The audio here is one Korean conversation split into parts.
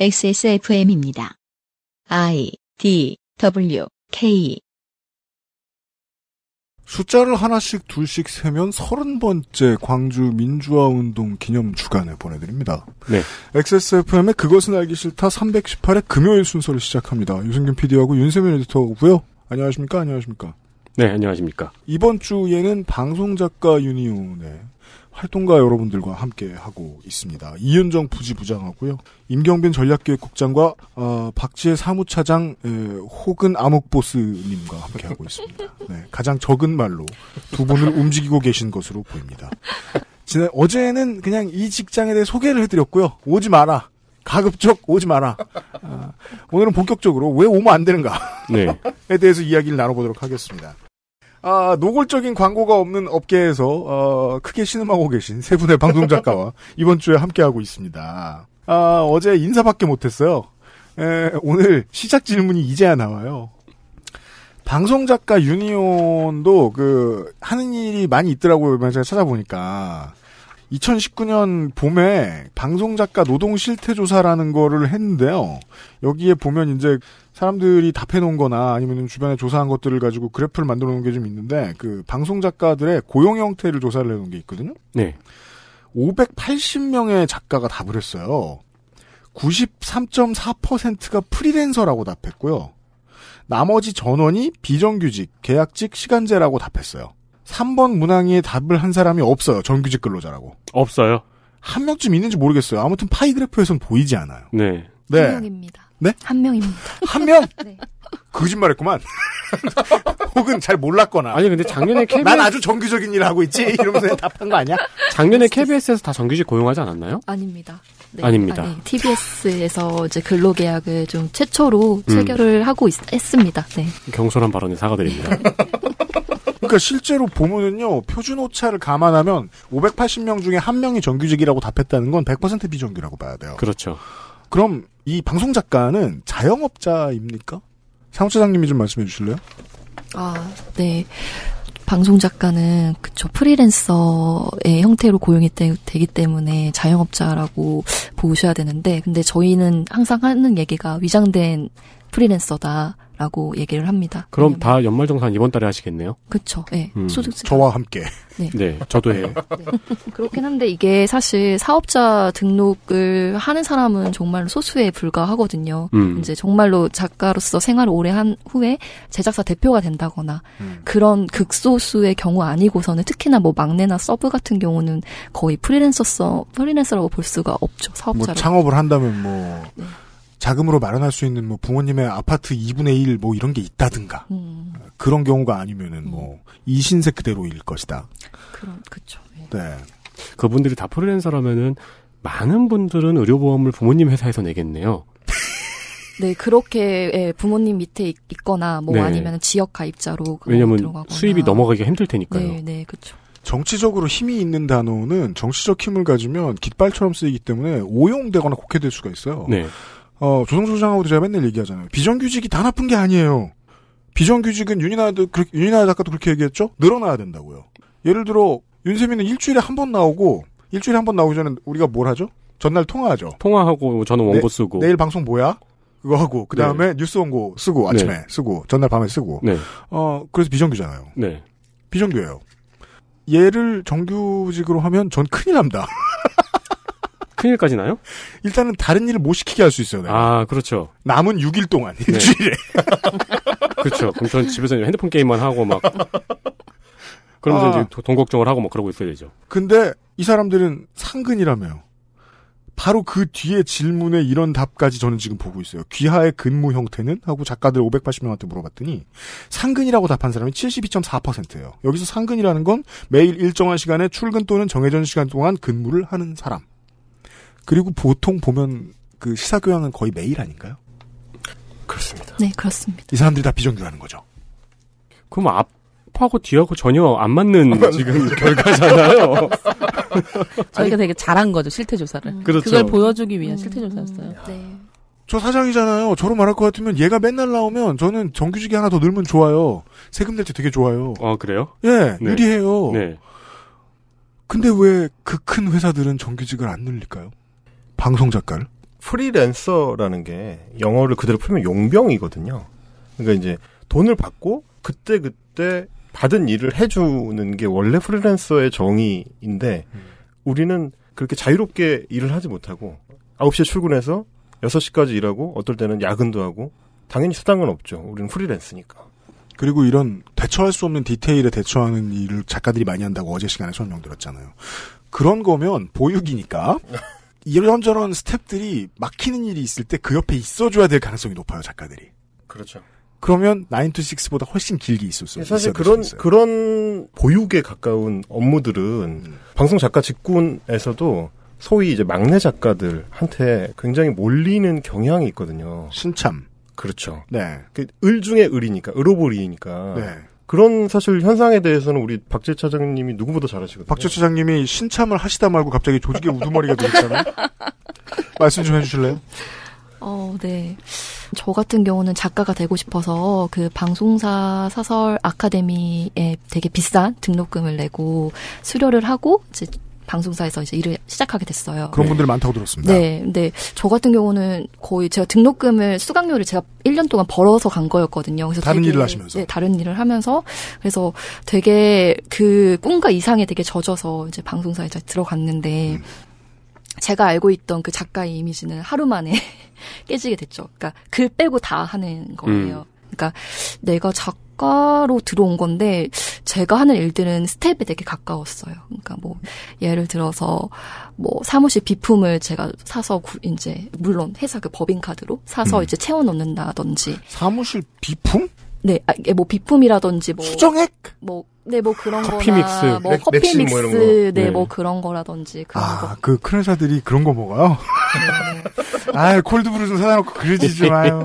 XSFM입니다. IDWK 숫자를 하나씩 둘씩 세면 30번째 광주 민주화운동 기념 주간을 보내드립니다. 네. XSFM의 그것은 알기 싫다 318의 금요일 순서를 시작합니다. 유승균 PD하고 윤세민 에디터고요. 안녕하십니까? 안녕하십니까? 네, 안녕하십니까? 이번 주에는 방송작가 유니온의 활동가 여러분들과 함께 하고 있습니다. 이윤정 부지부장하고요. 임경빈 전략기획국장과 박지혜 사무차장 혹은 암흑보스님과 함께 하고 있습니다. 네, 가장 적은 말로 두 분을 움직이고 계신 것으로 보입니다. 어제는 그냥 이 직장에 대해 소개를 해드렸고요. 오지 마라. 가급적 오지 마라. 오늘은 본격적으로 왜 오면 안 되는가에 네. 대해서 이야기를 나눠보도록 하겠습니다. 노골적인 광고가 없는 업계에서 크게 신음하고 계신 세 분의 방송작가와 이번 주에 함께하고 있습니다. 어제 인사밖에 못했어요. 오늘 시작 질문이 이제야 나와요. 방송작가 유니온도 하는 일이 많이 있더라고요. 제가 찾아보니까 2019년 봄에 방송작가 노동실태조사라는 거를 했는데요. 여기에 보면 이제 사람들이 답해놓은 거나 아니면 주변에 조사한 것들을 가지고 그래프를 만들어 놓은 게 좀 있는데, 방송작가들의 고용 형태를 조사를 해놓은 게 있거든요. 네. 580명의 작가가 답을 했어요. 93.4%가 프리랜서라고 답했고요. 나머지 전원이 비정규직, 계약직, 시간제라고 답했어요. 3번 문항에 답을 한 사람이 없어요. 정규직 근로자라고. 없어요? 한 명쯤 있는지 모르겠어요. 아무튼 파이 그래프에서는 보이지 않아요. 네. 네. 한 명입니다. 네? 한 명입니다. 한 명? 네. 거짓말했구만. 혹은 잘 몰랐거나. 아니 근데 작년에 KBS 난 아주 정규적인 일을 하고 있지? 이러면서 답한 거 아니야? 작년에 KBS에서 다 정규직 고용하지 않았나요? 아닙니다. 네. 아닙니다. 아니, TBS에서 이제 근로계약을 좀 최초로 체결을 하고 했습니다. 네. 경솔한 발언에 사과드립니다. 그러니까 실제로 보면은요, 표준 오차를 감안하면 580명 중에 한 명이 정규직이라고 답했다는 건 100% 비정규라고 봐야 돼요. 그렇죠. 그럼 이 방송 작가는 자영업자입니까? 사무처장님이 좀 말씀해 주실래요? 네. 방송 작가는 그쵸, 프리랜서의 형태로 고용이 되기 때문에 자영업자라고 보셔야 되는데, 근데 저희는 항상 하는 얘기가 위장된 프리랜서다. 라고 얘기를 합니다. 그럼 다 연말정산 이번 달에 하시겠네요? 그렇죠. 네. 소득세. 저와 함께. 네. 네. 저도 해요. 네. 그렇긴 한데 이게 사실 사업자 등록을 하는 사람은 정말 소수에 불과하거든요. 이제 정말로 작가로서 생활을 오래 한 후에 제작사 대표가 된다거나 그런 극소수의 경우 아니고서는 특히나 뭐 막내나 서브 같은 경우는 거의 프리랜서라고 볼 수가 없죠. 사업자로. 뭐 창업을 한다면 뭐. 네. 자금으로 마련할 수 있는 뭐 부모님의 아파트 2분의 1 뭐 이런 게 있다든가 그런 경우가 아니면은 뭐 이 신세 그대로일 것이다. 그렇죠. 예. 네. 그분들이 다 프리랜서라면은 많은 분들은 의료보험을 부모님 회사에서 내겠네요. 네, 그렇게 예, 부모님 밑에 있거나 뭐 네. 아니면 지역 가입자로 왜냐면 들어가거나. 수입이 넘어가기가 힘들 테니까요. 네, 네, 그렇죠. 정치적으로 힘이 있는 단어는 정치적 힘을 가지면 깃발처럼 쓰이기 때문에 오용되거나 곡해될 수가 있어요. 네. 조성수 소장하고도 제가 맨날 얘기하잖아요. 비정규직이 다 나쁜 게 아니에요. 비정규직은 윤이나 작가도 그렇게 얘기했죠? 늘어나야 된다고요. 예를 들어, 윤세민은 일주일에 한 번 나오기 전에 우리가 뭘 하죠? 전날 통화하죠? 통화하고, 저는 원고 쓰고. 내일 방송 뭐야? 그거 하고, 그 다음에 네. 뉴스 원고 쓰고, 아침에 네. 쓰고, 전날 밤에 쓰고. 네. 그래서 비정규잖아요. 네. 비정규예요. 얘를 정규직으로 하면 전 큰일 납니다. 큰일까지 나요? 일단은 다른 일을 못 시키게 할 수 있어요. 내가. 그렇죠. 남은 6일 동안 네. 일주일에. 그렇죠. 그럼 전 집에서 핸드폰 게임만 하고 막 그러면서 이제 돈 걱정을 하고 막 그러고 있어야 되죠. 근데 이 사람들은 상근이라며요. 바로 그 뒤에 질문에 이런 답까지 저는 지금 보고 있어요. 귀하의 근무 형태는? 하고 작가들 580명한테 물어봤더니 상근이라고 답한 사람이 72.4%예요. 여기서 상근이라는 건 매일 일정한 시간에 출근 또는 정해진 시간 동안 근무를 하는 사람. 그리고 보통 보면 그 시사교양은 거의 매일 아닌가요? 그렇습니다. 네, 그렇습니다. 이 사람들이 다 비정규라는 거죠. 그럼 앞하고 뒤하고 전혀 안 맞는 지금 결과잖아요. 저희가 되게 잘한 거죠, 실태조사를. 그렇죠. 그걸 보여주기 위한 실태조사였어요. 네. 저 사장이잖아요. 저로 말할 것 같으면 얘가 맨날 나오면 저는 정규직이 하나 더 늘면 좋아요. 세금 낼 때 되게 좋아요. 그래요? 예, 네. 유리해요. 네. 근데 왜 그 큰 회사들은 정규직을 안 늘릴까요? 방송작가를? 프리랜서라는 게 영어를 그대로 풀면 용병이거든요. 그러니까 이제 돈을 받고 그때 받은 일을 해주는 게 원래 프리랜서의 정의인데 우리는 그렇게 자유롭게 일을 하지 못하고 9시에 출근해서 6시까지 일하고 어떨 때는 야근도 하고 당연히 수당은 없죠. 우리는 프리랜스니까. 그리고 이런 대처할 수 없는 디테일에 대처하는 일을 작가들이 많이 한다고 어제 시간에 설명드렸잖아요. 그런 거면 보육이니까 이런저런 스텝들이 막히는 일이 있을 때 그 옆에 있어줘야 될 가능성이 높아요. 작가들이. 그렇죠. 그러면 9to 6보다 훨씬 길게 있을 수 있어요. 사실 그런 보육에 가까운 업무들은 방송 작가 직군에서도 소위 이제 막내 작가들한테 굉장히 몰리는 경향이 있거든요. 신참. 그렇죠. 네. 을 중에 을이니까, 을오보리이니까. 네. 그런 사실 현상에 대해서는 우리 박지혜 차장님이 누구보다 잘 아시거든요. 박지혜 차장님이 신참을 하시다 말고 갑자기 조직의 우두머리가 되었잖아요. 말씀 좀 해주실래요? 네. 저 같은 경우는 작가가 되고 싶어서 그 방송사 사설 아카데미에 되게 비싼 등록금을 내고 수료를 하고 이제 방송사에서 이제 일을 시작하게 됐어요. 그런 분들 많다고 들었습니다. 네. 근데 저 같은 경우는 거의 제가 등록금을 수강료를 제가 1년 동안 벌어서 간 거였거든요. 그래서 다른 일을 하시면서. 네, 다른 일을 하면서 그래서 되게 그 꿈과 이상에 되게 젖어서 이제 방송사에 들어갔는데 제가 알고 있던 그 작가의 이미지는 하루 만에 깨지게 됐죠. 그러니까 글 빼고 다 하는 거예요. 그러니까 내가 작가로 들어온 건데 제가 하는 일들은 스텝에 되게 가까웠어요. 그러니까 뭐 예를 들어서 뭐 사무실 비품을 제가 사서 이제 물론 회사 그 법인카드로 사서 이제 채워 넣는다든지. 사무실 비품? 네, 뭐 비품이라든지 뭐 수정액? 뭐 그런 거나 믹스. 뭐 커피 믹스, 뭐 이런 거. 네, 뭐 그런 거라든지 그런 거. 그 큰 회사들이 그런 거 먹어요. 네. 콜드브루 좀 사다 놓고 그러지 좀 마요.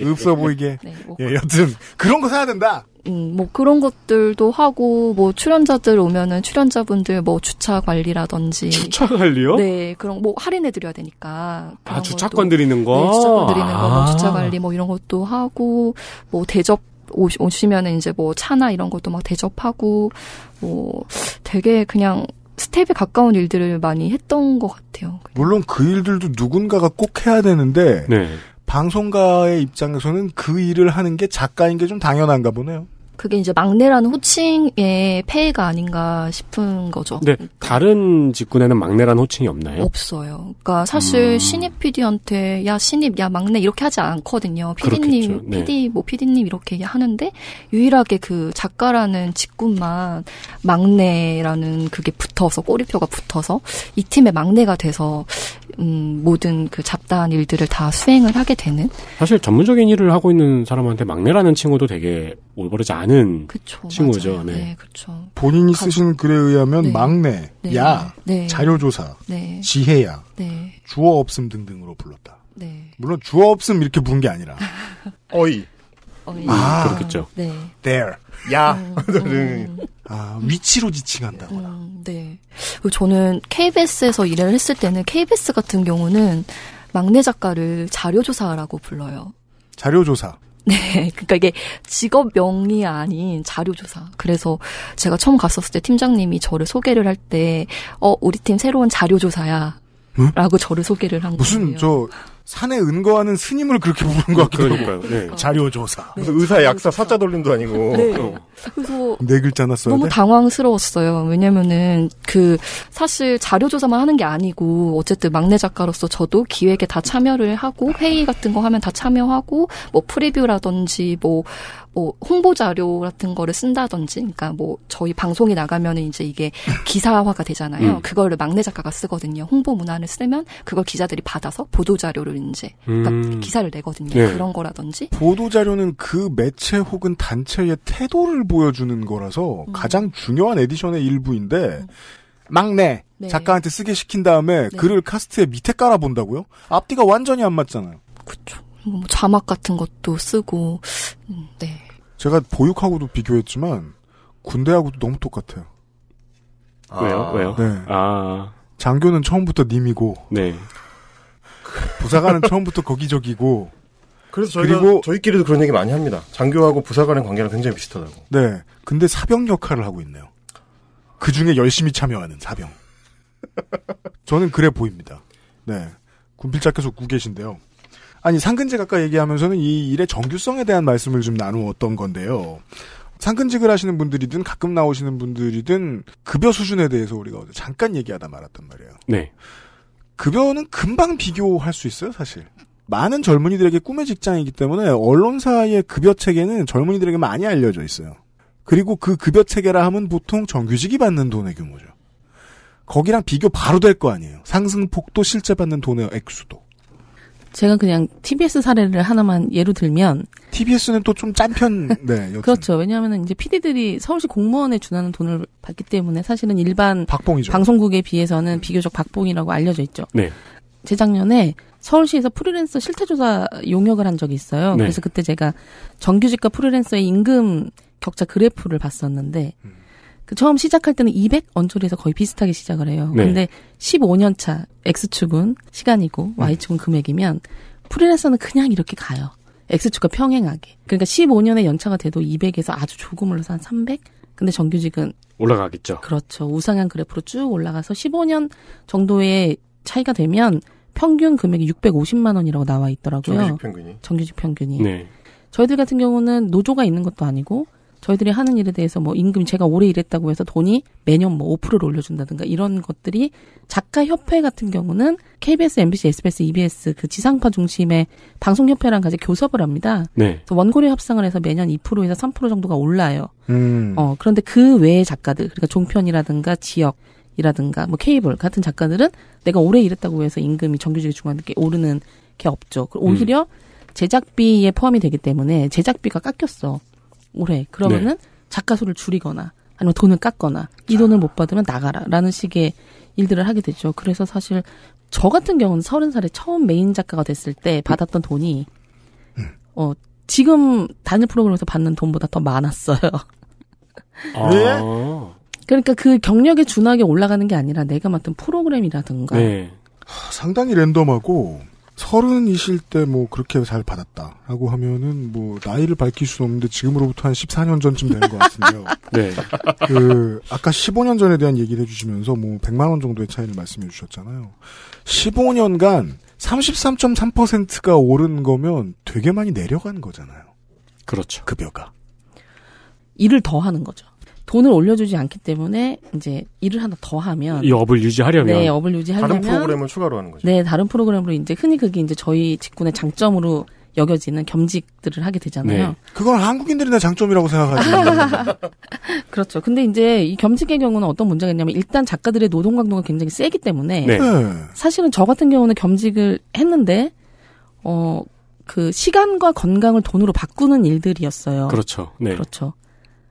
없어 보이게. 네, 뭐. 예, 여튼 그런 거 사야 된다. 뭐 그런 것들도 하고 뭐 출연자들 오면은 출연자분들 뭐 주차 관리라든지. 주차 관리요? 네, 그런 뭐 할인해 드려야 되니까. 아, 주차권 드리는 거. 네, 주차권 드리는 거, 뭐 주차 관리 뭐 이런 것도 하고 뭐 대접 오시면은 이제 뭐 차나 이런 것도 막 대접하고 뭐 되게 그냥. 스텝에 가까운 일들을 많이 했던 것 같아요. 물론 그 일들도 누군가가 꼭 해야 되는데 네. 방송가의 입장에서는 그 일을 하는 게 작가인 게 좀 당연한가 보네요. 그게 이제 막내라는 호칭의 폐해가 아닌가 싶은 거죠. 네, 다른 직군에는 막내라는 호칭이 없나요? 없어요. 그러니까 사실 신입 PD한테 야 신입, 야 막내 이렇게 하지 않거든요. PD님, 네. PD님 이렇게 하는데 유일하게 그 작가라는 직군만 막내라는 그게 붙어서 꼬리표가 붙어서 이 팀의 막내가 돼서 모든 그 잡다한 일들을 다 수행을 하게 되는. 사실 전문적인 일을 하고 있는 사람한테 막내라는 칭호도 되게 올바르지 않은 그쵸, 칭호죠. 네. 네, 그렇죠. 본인이 쓰신 글에 의하면 네. 막내, 네. 야, 네. 자료조사, 네. 지혜야, 네. 주어 없음 등등으로 불렀다. 네. 물론 주어 없음 이렇게 부른 게 아니라 어이. 그렇겠죠. 네. There. 야. 위치로 지칭한다거나. 네. 그리고 저는 KBS에서 일을 했을 때는 KBS 같은 경우는 막내 작가를 자료조사라고 불러요. 자료조사. 네. 그러니까 이게 직업명이 아닌 자료조사. 그래서 제가 처음 갔었을 때 팀장님이 저를 소개를 할 때, 우리 팀 새로운 자료조사야. 응? 라고 저를 소개를 한 거예요. 무슨 산에 은거하는 스님을 그렇게 부르는 것 같기도 하고. 네. 자료조사. 네, 무슨 의사, 약사, 사자 돌림도 아니고. 네. 그래서 네 글자나 써야 너무 돼? 당황스러웠어요. 왜냐면은 사실 자료조사만 하는 게 아니고 어쨌든 막내 작가로서 저도 기획에 다 참여를 하고 회의 같은 거 하면 다 참여하고 뭐 프리뷰라든지 뭐 홍보 자료 같은 거를 쓴다든지 그러니까 뭐 저희 방송이 나가면은 이제 이게 기사화가 되잖아요. 그거를 막내 작가가 쓰거든요. 홍보 문안을 쓰면 그걸 기자들이 받아서 보도 자료를 이제 그러니까 기사를 내거든요. 네. 그런 거라든지 보도 자료는 그 매체 혹은 단체의 태도를 보여주는 거라서 가장 중요한 에디션의 일부인데 막내 네. 작가한테 쓰게 시킨 다음에 네. 글을 카스트에 밑에 깔아 본다고요? 앞뒤가 완전히 안 맞잖아요. 그렇죠. 뭐 자막 같은 것도 쓰고 네. 제가 보육하고도 비교했지만 군대하고도 너무 똑같아요. 아. 왜요? 네. 아 장교는 처음부터 님이고. 네. 부사관은 처음부터 거기저기고. 그래서 그리고 저희끼리도 그런 얘기 많이 합니다. 장교하고 부사관의 관계랑 굉장히 비슷하다고. 네. 근데 사병 역할을 하고 있네요. 그중에 열심히 참여하는 사병. 저는 그래 보입니다. 네. 군필자께서 웃고 계신데요. 아니 상근직 아까 얘기하면서는 이 일의 정규성에 대한 말씀을 좀 나누었던 건데요. 상근직을 하시는 분들이든 가끔 나오시는 분들이든 급여 수준에 대해서 우리가 잠깐 얘기하다 말았단 말이에요. 네. 급여는 금방 비교할 수 있어요, 사실. 많은 젊은이들에게 꿈의 직장이기 때문에 언론사의 급여 체계는 젊은이들에게 많이 알려져 있어요. 그리고 그 급여 체계라 하면 보통 정규직이 받는 돈의 규모죠. 거기랑 비교 바로 될 거 아니에요. 상승폭도 실제 받는 돈의 액수도. 제가 그냥 TBS 사례를 하나만 예로 들면 TBS는 또 좀 짠 편. 네, 그렇죠. 왜냐하면 이제 PD들이 서울시 공무원에 준하는 돈을 받기 때문에 사실은 일반 박봉이죠. 방송국에 비해서는 비교적 박봉이라고 알려져 있죠. 네. 재작년에 서울시에서 프리랜서 실태조사 용역을 한 적이 있어요. 네. 그래서 그때 제가 정규직과 프리랜서의 임금 격차 그래프를 봤었는데 그 처음 시작할 때는 200 언저리에서 거의 비슷하게 시작을 해요. 네. 근데 15년 차 X축은 시간이고 Y축은 금액이면 프리랜서는 그냥 이렇게 가요. X축과 평행하게. 그러니까 15년의 연차가 돼도 200에서 아주 조금을 넣어서 한 300? 근데 정규직은 올라가겠죠. 그렇죠. 우상향 그래프로 쭉 올라가서 15년 정도의 차이가 되면 평균 금액이 650만 원이라고 나와 있더라고요. 정규직 평균이. 정규직 평균이. 네. 저희들 같은 경우는 노조가 있는 것도 아니고 저희들이 하는 일에 대해서 뭐 임금 제가 올해 일했다고 해서 돈이 매년 뭐 5%를 올려준다든가 이런 것들이 작가협회 같은 경우는 KBS, MBC, SBS, EBS 그 지상파 중심의 방송협회랑 같이 교섭을 합니다. 네. 그래서 원고료 협상을 해서 매년 2%에서 3% 정도가 올라요. 그런데 그 외의 작가들 그러니까 종편이라든가 지역이라든가 뭐 케이블 같은 작가들은 내가 올해 일했다고 해서 임금이 정규직에 중간에 오르는 게 없죠. 오히려 제작비에 포함이 되기 때문에 제작비가 깎였어. 올해 그러면은 네. 작가 수를 줄이거나 아니면 돈을 깎거나 이 돈을 못 받으면 나가라라는 식의 일들을 하게 되죠. 그래서 사실 저 같은 경우는 30살에 처음 메인 작가가 됐을 때 받았던 돈이 지금 단일 프로그램에서 받는 돈보다 더 많았어요. 아. 그러니까 그 경력에 준하게 올라가는 게 아니라 내가 맡은 프로그램이라든가 네. 상당히 랜덤하고 30이실 때 뭐 그렇게 잘 받았다라고 하면은 뭐 나이를 밝힐 수는 없는데 지금으로부터 한 14년 전쯤 되는 것 같은데요. 네. 그 아까 15년 전에 대한 얘기를 해주시면서 뭐 100만 원 정도의 차이를 말씀해 주셨잖아요. 15년간 33.3%가 오른 거면 되게 많이 내려간 거잖아요. 그렇죠. 급여가. 일을 더 하는 거죠. 돈을 올려주지 않기 때문에 이제 일을 하나 더 하면 이 업을 유지하려면 네, 업을 유지하려면 다른 프로그램을 추가로 하는 거죠. 네, 다른 프로그램으로 이제 흔히 그게 이제 저희 직군의 장점으로 여겨지는 겸직들을 하게 되잖아요. 네. 그건 한국인들이나 장점이라고 생각하죠. 그렇죠. 근데 이제 이 겸직의 경우는 어떤 문제가 있냐면 일단 작가들의 노동 강도가 굉장히 세기 때문에 네. 사실은 저 같은 경우는 겸직을 했는데 그 시간과 건강을 돈으로 바꾸는 일들이었어요. 그렇죠. 네. 그렇죠.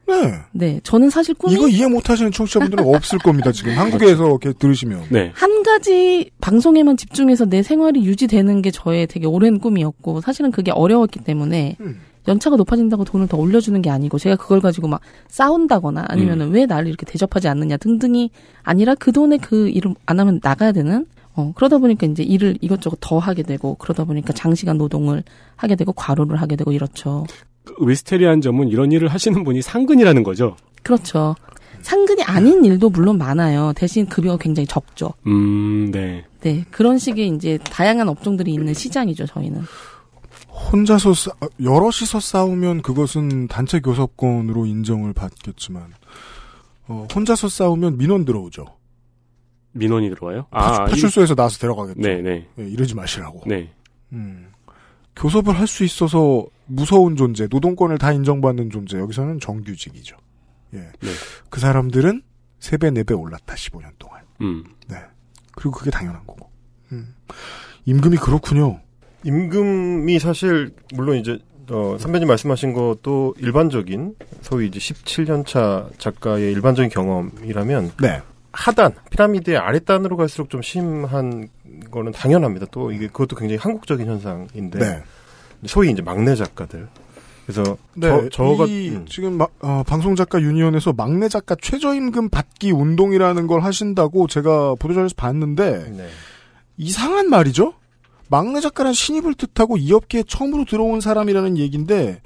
네. 네. 저는 사실 꿈이. 이거 이해 못하시는 청취자분들은 없을 겁니다, 지금. 한국에서 이렇게 들으시면. 네. 한 가지 방송에만 집중해서 내 생활이 유지되는 게 저의 되게 오랜 꿈이었고, 사실은 그게 어려웠기 때문에, 연차가 높아진다고 돈을 더 올려주는 게 아니고, 제가 그걸 가지고 막 싸운다거나, 아니면은 왜 나를 이렇게 대접하지 않느냐 등등이 아니라, 그 돈에 그 일을 안 하면 나가야 되는, 그러다 보니까 이제 일을 이것저것 더 하게 되고, 그러다 보니까 장시간 노동을 하게 되고, 과로를 하게 되고, 이렇죠. 위스테리한 점은 이런 일을 하시는 분이 상근이라는 거죠. 그렇죠. 상근이 아닌 일도 물론 많아요. 대신 급여가 굉장히 적죠. 네. 네, 그런 식의 이제 다양한 업종들이 있는 시장이죠. 저희는 혼자서 여럿이서 싸우면 그것은 단체 교섭권으로 인정을 받겠지만 혼자서 싸우면 민원 들어오죠. 민원이 들어와요? 파출소에서 나와서 데려가겠죠. 네네. 네, 이러지 마시라고. 네. 교섭을 할 수 있어서 무서운 존재, 노동권을 다 인정받는 존재, 여기서는 정규직이죠. 예. 네. 그 사람들은 3배, 4배 올랐다, 15년 동안. 네. 그리고 그게 당연한 거고. 임금이 그렇군요. 임금이 사실, 물론 이제, 선배님 말씀하신 것도 일반적인, 소위 이제 17년차 작가의 일반적인 경험이라면. 네. 하단, 피라미드의 아랫단으로 갈수록 좀 심한 거는 당연합니다. 또 이게 그것도 굉장히 한국적인 현상인데. 네. 소위 이제 막내 작가들. 그래서 네, 저가 지금 방송 작가 유니언에서 막내 작가 최저임금 받기 운동이라는 걸 하신다고 제가 보도자료에서 봤는데 네. 이상한 말이죠. 막내 작가란 신입을 뜻하고 이 업계에 처음으로 들어온 사람이라는 얘기인데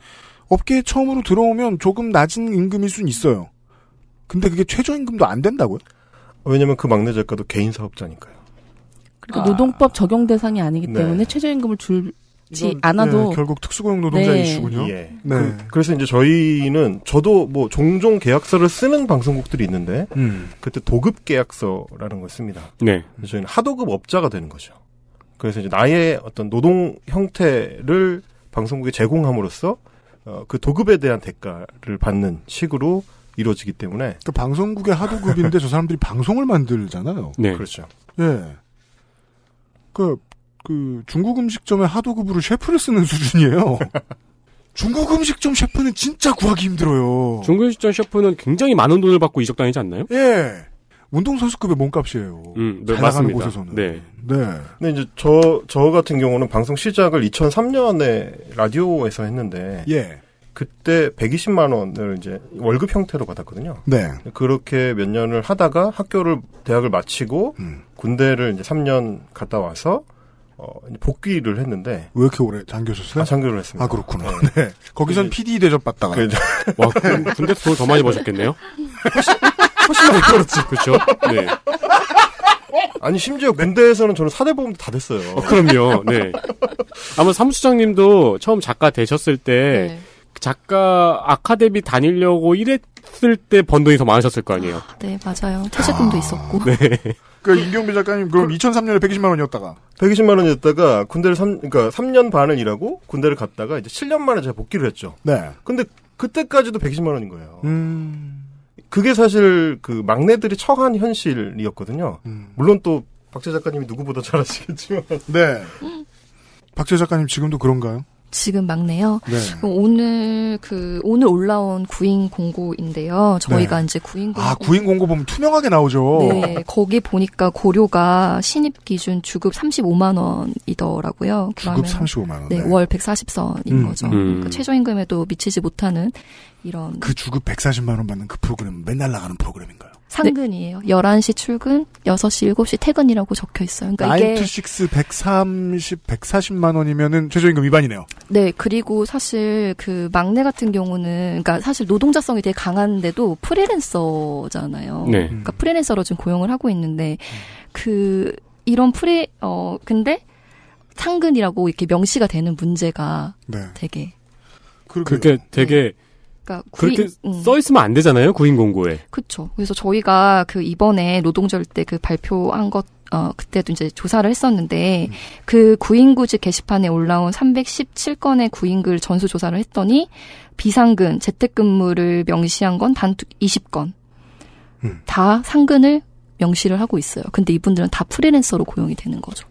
업계에 처음으로 들어오면 조금 낮은 임금일 순 있어요. 근데 그게 최저임금도 안 된다고요? 왜냐면 그 막내 작가도 개인 사업자니까요. 그러니까 노동법 적용 대상이 아니기 때문에 최저임금을 줄지 않아도 결국 특수고용 노동자 이슈군요. 예. 네. 그래서 이제 저희는 저도 뭐 종종 계약서를 쓰는 방송국들이 있는데 그때 도급 계약서라는 걸 씁니다. 네. 그래서 저희는 하도급 업자가 되는 거죠. 그래서 이제 나의 어떤 노동 형태를 방송국에 제공함으로써 그 도급에 대한 대가를 받는 식으로 이루어지기 때문에 그 방송국의 하도급인데 저 사람들이 방송을 만들잖아요. 네, 그렇죠. 예, 그 중국 음식점의 하도급으로 셰프를 쓰는 수준이에요. 중국 음식점 셰프는 진짜 구하기 힘들어요. 중국 음식점 셰프는 굉장히 많은 돈을 받고 이적당하지 않나요? 예. 운동선수급의 몸값이에요. 네, 잘 나가는 곳에서는. 네. 네. 근데 이제 저 같은 경우는 방송 시작을 2003년에 라디오에서 했는데. 예. 그때 120만원을 이제 월급 형태로 받았거든요. 네. 그렇게 몇 년을 하다가 대학을 마치고. 군대를 이제 3년 갔다 와서. 복귀를 했는데. 왜 이렇게 오래 장교셨어요? 아, 장교를 했습니다. 아, 그렇구나. 네. 네. 거기선 PD 대접 받다가. 와, 근데 돈 더 많이 버셨겠네요? 훨씬 많이 벌었지. 그렇죠. 네. 아니 심지어 군대에서는 저는 사대보험도 다 됐어요. 그럼요. 네. 아마 사무처장님도 처음 작가 되셨을 때 작가 아카데미 다니려고 일했을 때 번 돈이 더 많으셨을 거 아니에요. 네, 맞아요. 퇴직금도 있었고. 네. 그러니까 임경빈 작가님 그럼 2003년에 120만 원이었다가 120만 원이었다가 군대를 3년 반을 일하고 군대를 갔다가 이제 7년 만에 제가 복귀를 했죠. 네. 근데 그때까지도 120만 원인 거예요. 그게 사실 그 막내들이 처한 현실이었거든요. 물론 또 박지혜 작가님이 누구보다 잘 아시겠지만. 네. 박지혜 작가님 지금도 그런가요? 지금 막내요. 네. 오늘 올라온 구인 공고인데요. 저희가 이제 구인 공고. 아, 구인 공고 보면 투명하게 나오죠. 네. 거기 보니까 고려가 신입 기준 주급 35만 원이더라고요. 주급 35만 원. 네, 월 140선인 거죠. 그러니까 최저임금에도 미치지 못하는 이런. 그 주급 140만 원 받는 그 프로그램 맨날 나가는 프로그램인가요? 상근이에요. 네. 11시 출근, 6시, 7시 퇴근이라고 적혀 있어요. 그러니까 9to6 140만 원이면은 최저임금 위반이네요. 네, 그리고 사실 그 막내 같은 경우는 그러니까 사실 노동자성이 되게 강한데도 프리랜서잖아요. 네. 그러니까 프리랜서로 지금 고용을 하고 있는데 그 이런 근데 상근이라고 이렇게 명시가 되는 문제가 되게 그렇게 되게 그렇게 써 있으면 안 되잖아요, 구인 공고에. 그렇죠. 그래서 저희가 그 이번에 노동절 때 그 발표한 것 그때도 이제 조사를 했었는데 그 구인구직 게시판에 올라온 317건의 구인글 전수 조사를 했더니 비상근, 재택근무를 명시한 건 단 20건. 다 상근을 명시를 하고 있어요. 근데 이분들은 다 프리랜서로 고용이 되는 거죠.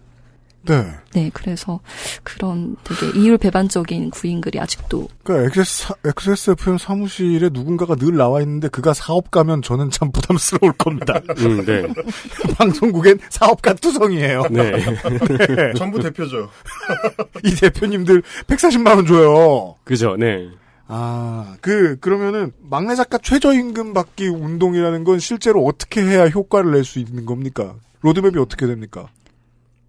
네. 네, 그래서 그런 되게 이율배반적인 구인글이 아직도. 그러니까 XSFM 사무실에 누군가가 늘 나와 있는데 그가 사업가면 저는 참 부담스러울 겁니다. 네. 방송국엔 사업가 투성이에요. 네. 네. 전부 대표죠. 이 대표님들 140만 원 줘요. 그죠, 네. 아, 그러면은 막내 작가 최저임금 받기 운동이라는 건 실제로 어떻게 해야 효과를 낼 수 있는 겁니까? 로드맵이 어떻게 됩니까?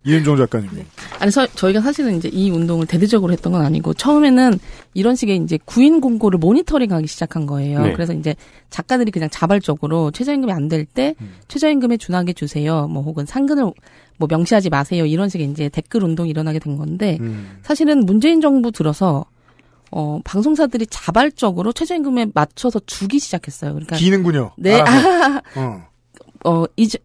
이윤정 작가님. 네. 아니, 저희가 사실은 이제 이 운동을 대대적으로 했던 건 아니고, 처음에는 이런 식의 이제 구인 공고를 모니터링 하기 시작한 거예요. 네. 그래서 이제 작가들이 그냥 자발적으로 최저임금이 안 될 때, 최저임금에 준하게 주세요. 뭐, 혹은 상근을 뭐 명시하지 마세요. 이런 식의 이제 댓글 운동이 일어나게 된 건데, 사실은 문재인 정부 들어서, 방송사들이 자발적으로 최저임금에 맞춰서 주기 시작했어요. 그러니까. 기는군요. 네.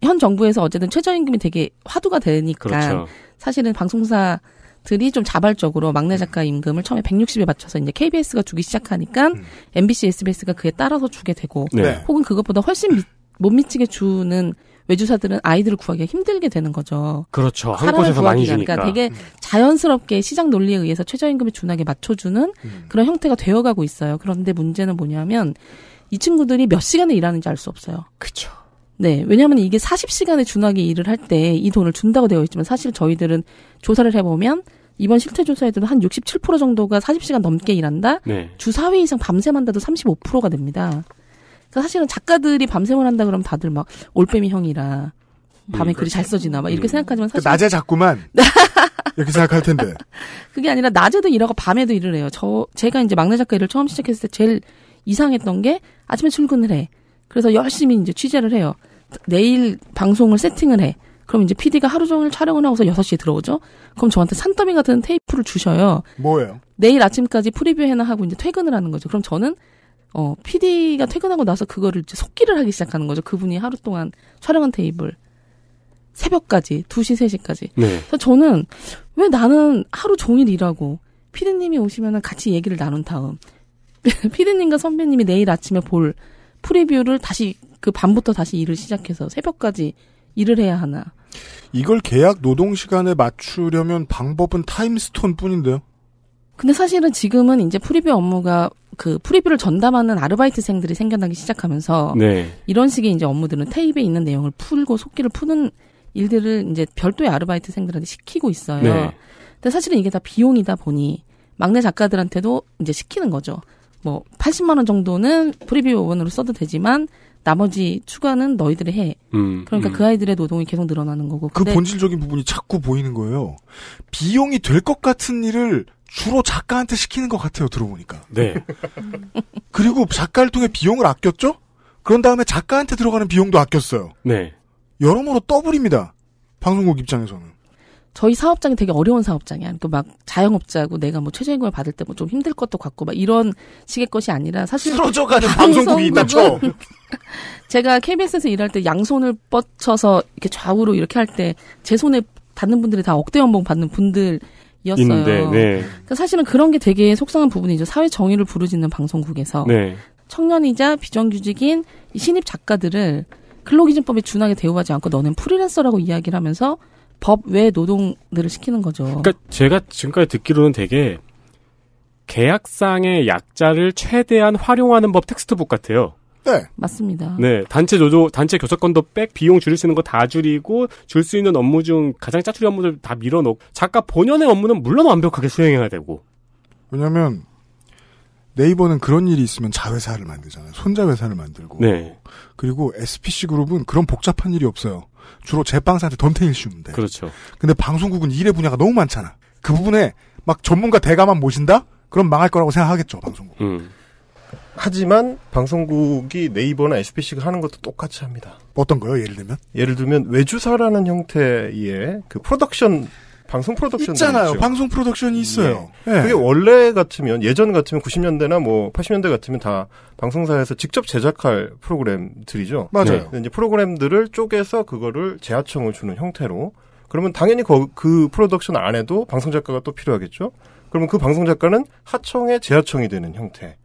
현 정부에서 어쨌든 최저임금이 되게 화두가 되니까. 그렇죠. 사실은 방송사들이 좀 자발적으로 막내 작가 임금을 처음에 160에 맞춰서 이제 KBS가 주기 시작하니까 MBC, SBS가 그에 따라서 주게 되고. 네. 혹은 그것보다 훨씬 못 미치게 주는 외주사들은 아이들을 구하기가 힘들게 되는 거죠. 그렇죠. 한 곳에서 많이 주니까. 그러니까 되게 자연스럽게 시장 논리에 의해서 최저임금에 준하게 맞춰주는 그런 형태가 되어가고 있어요. 그런데 문제는 뭐냐면 이 친구들이 몇 시간을 일하는지 알 수 없어요. 그렇죠. 네, 왜냐하면 이게 40시간에 준하게 일을 할 때 이 돈을 준다고 되어 있지만 사실 저희들은 조사를 해보면 이번 실태조사에도 한 67% 정도가 40시간 넘게 일한다. 네. 주 4회 이상 밤샘한다도 35%가 됩니다. 그러니까 사실은 작가들이 밤샘을 한다 그러면 다들 막 올빼미 형이라 밤에 글이 잘 써지나 막 이렇게 생각하지만 사실 낮에 자꾸만 이렇게 생각할 텐데 그게 아니라 낮에도 일하고 밤에도 일을 해요. 제가 이제 막내 작가 일을 처음 시작했을 때 제일 이상했던 게 아침에 출근을 해. 그래서 열심히 이제 취재를 해요. 내일 방송을 세팅을 해. 그럼 이제 PD가 하루 종일 촬영을 하고서 6시에 들어오죠? 그럼 저한테 산더미 같은 테이프를 주셔요. 뭐예요? 내일 아침까지 프리뷰해나 하고 이제 퇴근을 하는 거죠. 그럼 저는 PD가 퇴근하고 나서 그거를 이제 속기를 하기 시작하는 거죠. 그분이 하루 동안 촬영한 테이프를. 새벽까지, 2시, 3시까지. 네. 그래서 저는 왜 나는 하루 종일 일하고 피디님이 오시면 같이 얘기를 나눈 다음 피디님과 선배님이 내일 아침에 볼 프리뷰를 다시 그 밤부터 다시 일을 시작해서 새벽까지 일을 해야 하나. 이걸 계약 노동시간에 맞추려면 방법은 타임스톤 뿐인데요. 근데 사실은 지금은 이제 프리뷰 업무가 그 프리뷰를 전담하는 아르바이트생들이 생겨나기 시작하면서 네. 이런 식의 이제 업무들은 테이프에 있는 내용을 풀고 속기를 푸는 일들을 이제 별도의 아르바이트생들한테 시키고 있어요. 네. 근데 사실은 이게 다 비용이다 보니 막내 작가들한테도 이제 시키는 거죠. 뭐 80만 원 정도는 프리뷰 원으로 써도 되지만 나머지 추가는 너희들이 해. 그러니까 그 아이들의 노동이 계속 늘어나는 거고. 그 본질적인 부분이 자꾸 보이는 거예요. 비용이 될 것 같은 일을 주로 작가한테 시키는 것 같아요. 들어보니까. 네. 그리고 작가를 통해 비용을 아꼈죠? 그런 다음에 작가한테 들어가는 비용도 아꼈어요. 네. 여러모로 떠부립니다. 방송국 입장에서는. 저희 사업장이 되게 어려운 사업장이야. 그러니까 막 자영업자고 내가 뭐 최저임금을 받을 때 뭐 좀 힘들 것도 같고 막 이런 식의 것이 아니라 사실 쓰러져가는 방송국이 있다 쳐. 제가 KBS에서 일할 때 양손을 뻗쳐서 이렇게 좌우로 이렇게 할 때 제 손에 닿는 분들이 다 억대 연봉 받는 분들이었어요. 있는데, 네. 그러니까 사실은 그런 게 되게 속상한 부분이죠. 사회 정의를 부르짖는 방송국에서 네. 청년이자 비정규직인 신입 작가들을 근로기준법에 준하게 대우하지 않고 너는 프리랜서라고 이야기를 하면서 법 외 노동들을 시키는 거죠. 그러니까 제가 지금까지 듣기로는 되게 계약상의 약자를 최대한 활용하는 법 텍스트북 같아요. 네. 맞습니다. 네. 단체 조조, 단체 교섭권도 빽, 비용 줄일 수 있는 거 다 줄이고, 줄 수 있는 업무 중 가장 짜투리 업무들 다 밀어넣고, 작가 본연의 업무는 물론 완벽하게 수행해야 되고. 왜냐면, 네이버는 그런 일이 있으면 자회사를 만들잖아요. 손자회사를 만들고. 네. 그리고 SPC 그룹은 그런 복잡한 일이 없어요. 주로 제빵사한테 덤탱이를 씌우면 돼. 그렇죠. 근데 방송국은 일의 분야가 너무 많잖아. 그 부분에 막 전문가 대가만 모신다? 그럼 망할 거라고 생각하겠죠, 방송국. 하지만 방송국이 네이버나 SBC가 하는 것도 똑같이 합니다. 어떤 거요? 예를 들면? 예를 들면 외주사라는 형태의 그 프로덕션 방송 프로덕션 있잖아요. 있죠. 방송 프로덕션이 있어요. 네. 네. 그게 원래 같으면 예전 같으면 90년대나 뭐 80년대 같으면 다 방송사에서 직접 제작할 프로그램들이죠. 맞아요. 네. 이제 프로그램들을 쪼개서 그거를 재하청을 주는 형태로 그러면 당연히 그 프로덕션 안에도 방송 작가가 또 필요하겠죠. 그러면 그 방송 작가는 하청에 재하청이 되는 형태.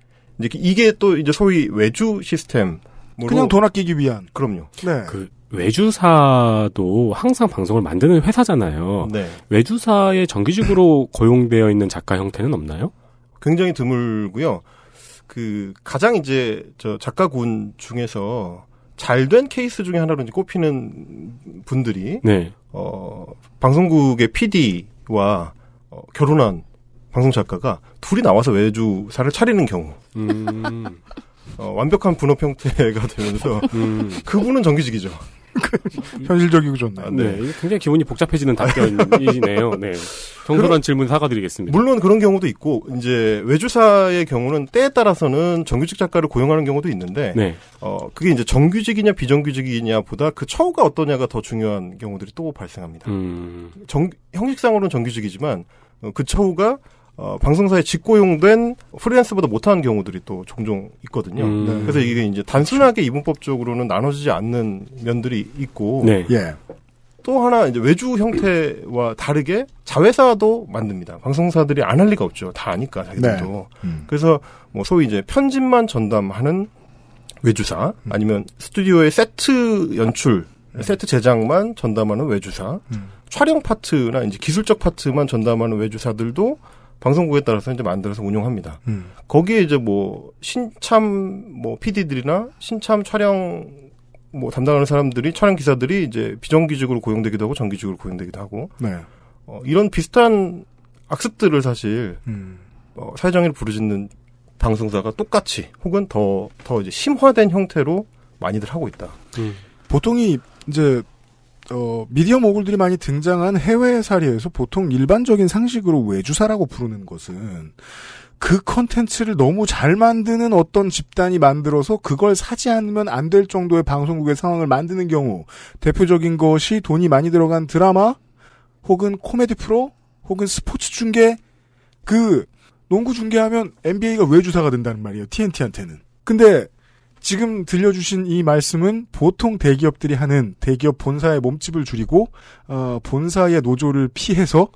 이제 이게 또 이제 소위 외주 시스템. 그냥 돈 아끼기 위한. 그럼요. 네. 그 외주사도 항상 방송을 만드는 회사잖아요. 네. 외주사에 정규직으로 고용되어 있는 작가 형태는 없나요? 굉장히 드물고요. 그 가장 이제 저 작가군 중에서 잘된 케이스 중에 하나로 이제 꼽히는 분들이 네. 방송국의 PD와 결혼한 방송 작가가 둘이 나와서 외주사를 차리는 경우. 완벽한 분업 형태가 되면서 그분은 정규직이죠. 현실적이고 좋네요. 아, 네. 네. 굉장히 기분이 복잡해지는 답변이시네요. 네. 정도란 질문 사과드리겠습니다. 물론 그런 경우도 있고 이제 외주사의 경우는 때에 따라서는 정규직 작가를 고용하는 경우도 있는데 네. 그게 이제 정규직이냐 비정규직이냐보다 그 처우가 어떠냐가 더 중요한 경우들이 또 발생합니다. 형식상으로는 정규직이지만 그 처우가 방송사에 직고용된 프리랜서보다 못한 경우들이 또 종종 있거든요. 네. 그래서 이게 이제 단순하게 이분법적으로는 나눠지지 않는 면들이 있고, 네. 예. 또 하나 이제 외주 형태와 다르게 자회사도 만듭니다. 방송사들이 안 할 리가 없죠. 다 아니까 자기들도. 네. 그래서 뭐 소위 이제 편집만 전담하는 외주사, 아니면 스튜디오의 세트 연출, 세트 제작만 전담하는 외주사, 촬영 파트나 이제 기술적 파트만 전담하는 외주사들도 방송국에 따라서 이제 만들어서 운영합니다. 거기에 이제 뭐 신참 뭐 PD들이나 신참 촬영 뭐 담당하는 사람들이 촬영 기사들이 이제 비정규직으로 고용되기도 하고 정규직으로 고용되기도 하고 네. 이런 비슷한 악습들을 사실 사회 정의를 부르짖는 방송사가 똑같이 혹은 더 이제 심화된 형태로 많이들 하고 있다. 보통이 이제 미디어 모굴들이 많이 등장한 해외 사례에서 보통 일반적인 상식으로 외주사라고 부르는 것은 그 콘텐츠를 너무 잘 만드는 어떤 집단이 만들어서 그걸 사지 않으면 안 될 정도의 방송국의 상황을 만드는 경우 대표적인 것이 돈이 많이 들어간 드라마 혹은 코미디 프로 혹은 스포츠 중계, 그 농구 중계하면 NBA가 외주사가 된다는 말이에요, TNT한테는. 근데 지금 들려주신 이 말씀은 보통 대기업들이 하는 대기업 본사의 몸집을 줄이고 본사의 노조를 피해서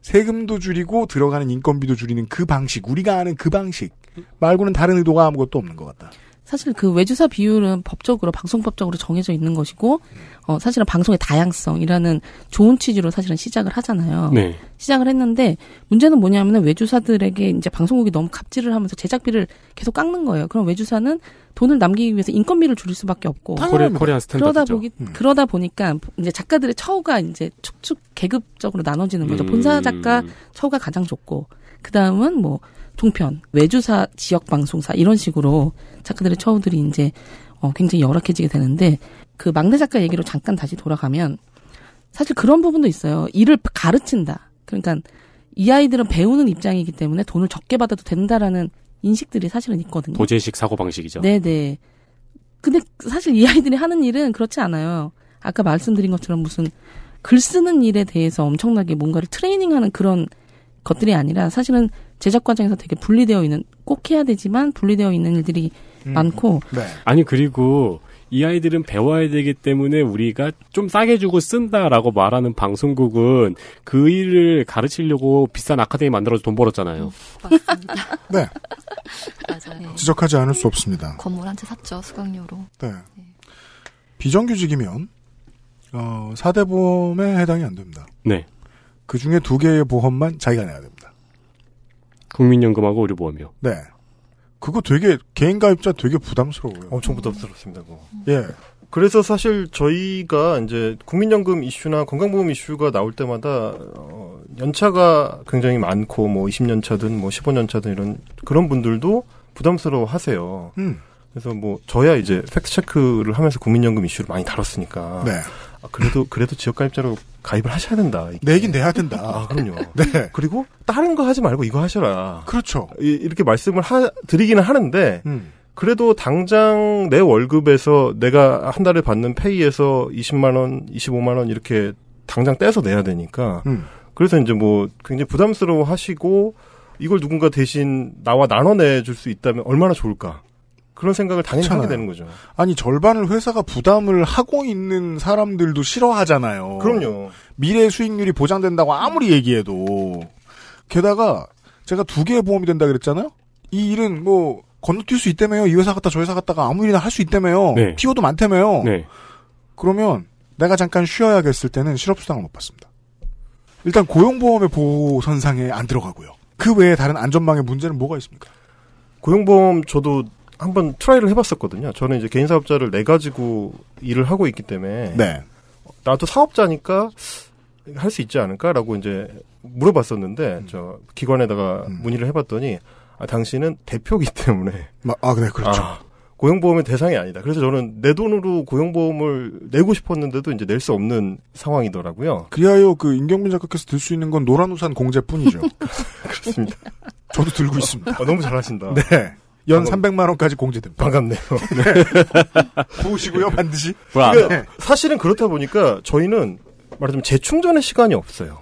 세금도 줄이고 들어가는 인건비도 줄이는 그 방식, 우리가 아는 그 방식 말고는 다른 의도가 아무것도 없는 것 같다. 사실 그 외주사 비율은 법적으로, 방송법적으로 정해져 있는 것이고, 사실은 방송의 다양성이라는 좋은 취지로 사실은 시작을 하잖아요. 네. 시작을 했는데, 문제는 뭐냐면은 외주사들에게 이제 방송국이 너무 갑질을 하면서 제작비를 계속 깎는 거예요. 그럼 외주사는 돈을 남기기 위해서 인건비를 줄일 수밖에 없고. 코리안 스탠다드죠. 그러다 보니까 이제 작가들의 처우가 이제 축축 계급적으로 나눠지는 거죠. 본사 작가 처우가 가장 좋고, 그 다음은 뭐, 종편, 외주사, 지역 방송사 이런 식으로 작가들의 처우들이 이제 굉장히 열악해지게 되는데, 그 막내 작가 얘기로 잠깐 다시 돌아가면 사실 그런 부분도 있어요. 일을 가르친다. 그러니까 이 아이들은 배우는 입장이기 때문에 돈을 적게 받아도 된다라는 인식들이 사실은 있거든요. 도제식 사고방식이죠. 네네. 근데 사실 이 아이들이 하는 일은 그렇지 않아요. 아까 말씀드린 것처럼 무슨 글 쓰는 일에 대해서 엄청나게 뭔가를 트레이닝하는 그런 것들이 아니라 사실은 제작 과정에서 되게 분리되어 있는, 꼭 해야 되지만 분리되어 있는 일들이 많고. 네. 아니 그리고 이 아이들은 배워야 되기 때문에 우리가 좀 싸게 주고 쓴다라고 말하는 방송국은 그 일을 가르치려고 비싼 아카데미 만들어서 돈 벌었잖아요. 네. 맞아요. 지적하지 않을 수 없습니다. 건물 한 채 샀죠, 수강료로. 네. 네. 비정규직이면 4대 보험에 해당이 안 됩니다. 네. 그중에 2개의 보험만 자기가 내야 됩니다. 국민연금하고 의료보험이요. 네. 그거 되게 개인가입자 되게 부담스러워요. 엄청 부담스럽습니다. 그거. 예. 그래서 사실 저희가 이제 국민연금 이슈나 건강보험 이슈가 나올 때마다 연차가 굉장히 많고 뭐 20년 차든 뭐 15년 차든 이런 그런 분들도 부담스러워하세요. 그래서 뭐 저야 이제 팩트 체크를 하면서 국민연금 이슈를 많이 다뤘으니까. 네. 아, 그래도 지역가입자로 가입을 하셔야 된다. 이게. 내긴 내야 된다. 아, 그럼요. 네. 그리고 다른 거 하지 말고 이거 하셔라. 그렇죠. 이렇게 말씀을 드리기는 하는데, 그래도 당장 내 월급에서 내가 한 달에 받는 페이에서 20만원, 25만원 이렇게 당장 떼서 내야 되니까, 그래서 이제 뭐 굉장히 부담스러워 하시고, 이걸 누군가 대신 나와 나눠내줄 수 있다면 얼마나 좋을까. 그런 생각을 당연히 하게 되는 거죠. 아니 절반을 회사가 부담을 하고 있는 사람들도 싫어하잖아요. 그럼요. 미래 수익률이 보장된다고 아무리 얘기해도. 게다가 제가 2개의 보험이 된다 그랬잖아요. 이 일은 뭐 건너뛸 수 있다며요. 이 회사 갔다 저 회사 갔다가 아무 일이나 할 수 있다며요. 네. 피오도 많다며요. 네. 그러면 내가 잠깐 쉬어야겠을 때는 실업수당을 못 받습니다. 일단 고용보험의 보호선상에 안 들어가고요. 그 외에 다른 안전망의 문제는 뭐가 있습니까? 고용보험 저도 한번 트라이를 해봤었거든요. 저는 이제 개인 사업자를 내 가지고 일을 하고 있기 때문에. 네. 나도 사업자니까 할 수 있지 않을까라고 이제 물어봤었는데, 저 기관에다가 문의를 해봤더니, 아, 당신은 대표기 때문에. 아, 네, 그렇죠. 아, 고용보험의 대상이 아니다. 그래서 저는 내 돈으로 고용보험을 내고 싶었는데도 이제 낼 수 없는 상황이더라고요. 그리하여 그 임경빈 작가께서 들 수 있는 건 노란 우산 공제뿐이죠. 그렇습니다. 저도 들고 있습니다. 아, 너무 잘하신다. 네. 연 300만원까지 공제됩니다. 반갑네요. 구우시고요, 반드시. 그러니까 사실은 그렇다 보니까 저희는 말하자면 재충전의 시간이 없어요.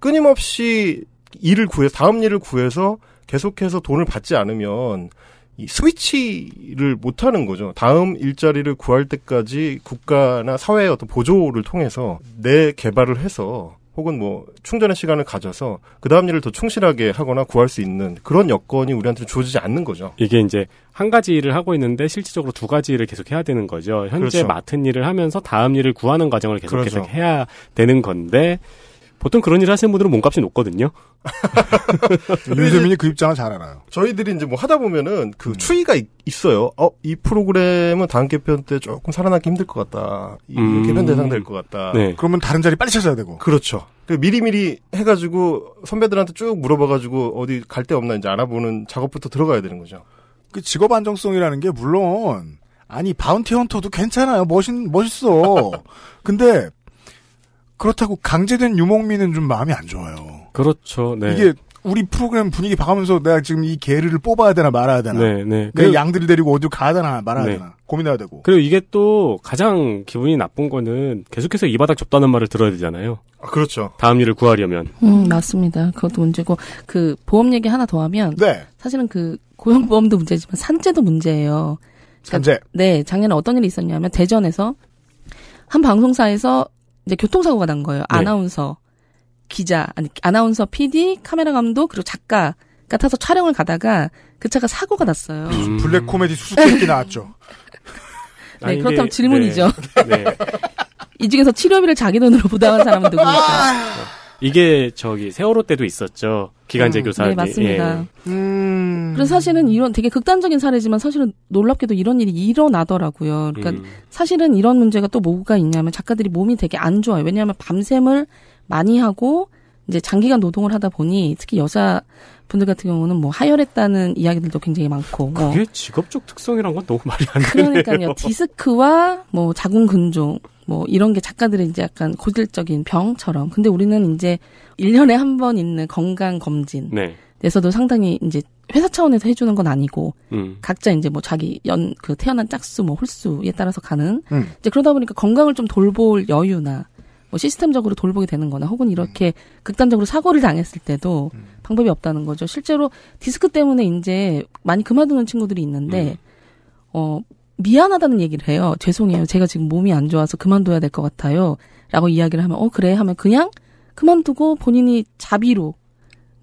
끊임없이 일을 구해서, 다음 일을 구해서 계속해서 돈을 받지 않으면 이 스위치를 못하는 거죠. 다음 일자리를 구할 때까지 국가나 사회의 어떤 보조를 통해서 내 개발을 해서 혹은 뭐 충전의 시간을 가져서 그 다음 일을 더 충실하게 하거나 구할 수 있는 그런 여건이 우리한테는 주어지지 않는 거죠. 이게 이제 한 가지 일을 하고 있는데 실질적으로 두 가지 일을 계속 해야 되는 거죠. 현재 그렇죠. 맡은 일을 하면서 다음 일을 구하는 과정을 계속 그렇죠. 계속 해야 되는 건데 보통 그런 일을 하시는 분들은 몸값이 높거든요. 윤세민이 그 입장을 잘 알아요. 저희들이 이제 뭐 하다 보면은 그 추이가 있어요. 이 프로그램은 다음 개편 때 조금 살아나기 힘들 것 같다. 이 개편 대상 될 것 같다. 네. 그러면 다른 자리 빨리 찾아야 되고. 그렇죠. 미리미리 해가지고 선배들한테 쭉 물어봐가지고 어디 갈 데 없나 이제 알아보는 작업부터 들어가야 되는 거죠. 그 직업 안정성이라는 게 물론 바운티 헌터도 괜찮아요. 멋있어. 근데 그렇다고 강제된 유목민은 좀 마음이 안 좋아요. 그렇죠. 네. 이게 우리 프로그램 분위기 봐가면서 내가 지금 이 개를 뽑아야 되나 말아야 되나. 네. 내 양들을 데리고 어디 가야 되나 말아야 되나. 고민해야 되고. 그리고 이게 또 가장 기분이 나쁜 거는 계속해서 이 바닥 좁다는 말을 들어야 되잖아요. 아, 그렇죠. 다음 일을 구하려면. 맞습니다. 그것도 문제고. 그 보험 얘기 하나 더 하면. 네. 사실은 그 고용보험도 문제지만 산재도 문제예요. 산재. 그러니까, 네. 작년에 어떤 일이 있었냐면 대전에서 한 방송사에서 이제 교통사고가 난 거예요. 아나운서. 네. 기자, 아니 아나운서, PD, 카메라 감독 그리고 작가가 타서 촬영을 가다가 그 차가 사고가 났어요. 블랙 코미디 수수께끼 나왔죠. 네, 아니, 그렇다면 이게, 질문이죠. 네. 이 중에서 치료비를 자기 돈으로 부담한 사람은 누구입니까? 이게 저기 세월호 때도 있었죠. 기간제 교사. 네, 맞습니다. 예. 그래서 사실은 이런 되게 극단적인 사례지만 사실은 놀랍게도 이런 일이 일어나더라고요. 그러니까 사실은 이런 문제가 또 뭐가 있냐면 작가들이 몸이 되게 안 좋아요. 왜냐하면 밤샘을 많이 하고 이제 장기간 노동을 하다 보니 특히 여자분들 같은 경우는 뭐 하혈했다는 이야기들도 굉장히 많고 뭐. 그게 직업적 특성이란 건 너무 말이 안 되네요. 그러니까요. 디스크와 뭐 자궁근종 뭐 이런 게 작가들의 이제 약간 고질적인 병처럼. 근데 우리는 이제 1년에 한 번 있는 건강검진에서도 네. 상당히 이제 회사 차원에서 해주는 건 아니고 각자 이제 뭐 자기 그 태어난 짝수 뭐 홀수에 따라서 가는 이제 그러다 보니까 건강을 좀 돌볼 여유나 뭐 시스템적으로 돌보게 되는 거나 혹은 이렇게 극단적으로 사고를 당했을 때도 방법이 없다는 거죠. 실제로 디스크 때문에 이제 많이 그만두는 친구들이 있는데 미안하다는 얘기를 해요. 죄송해요. 제가 지금 몸이 안 좋아서 그만둬야 될 것 같아요. 라고 이야기를 하면 그래 하면 그냥 그만두고 본인이 자비로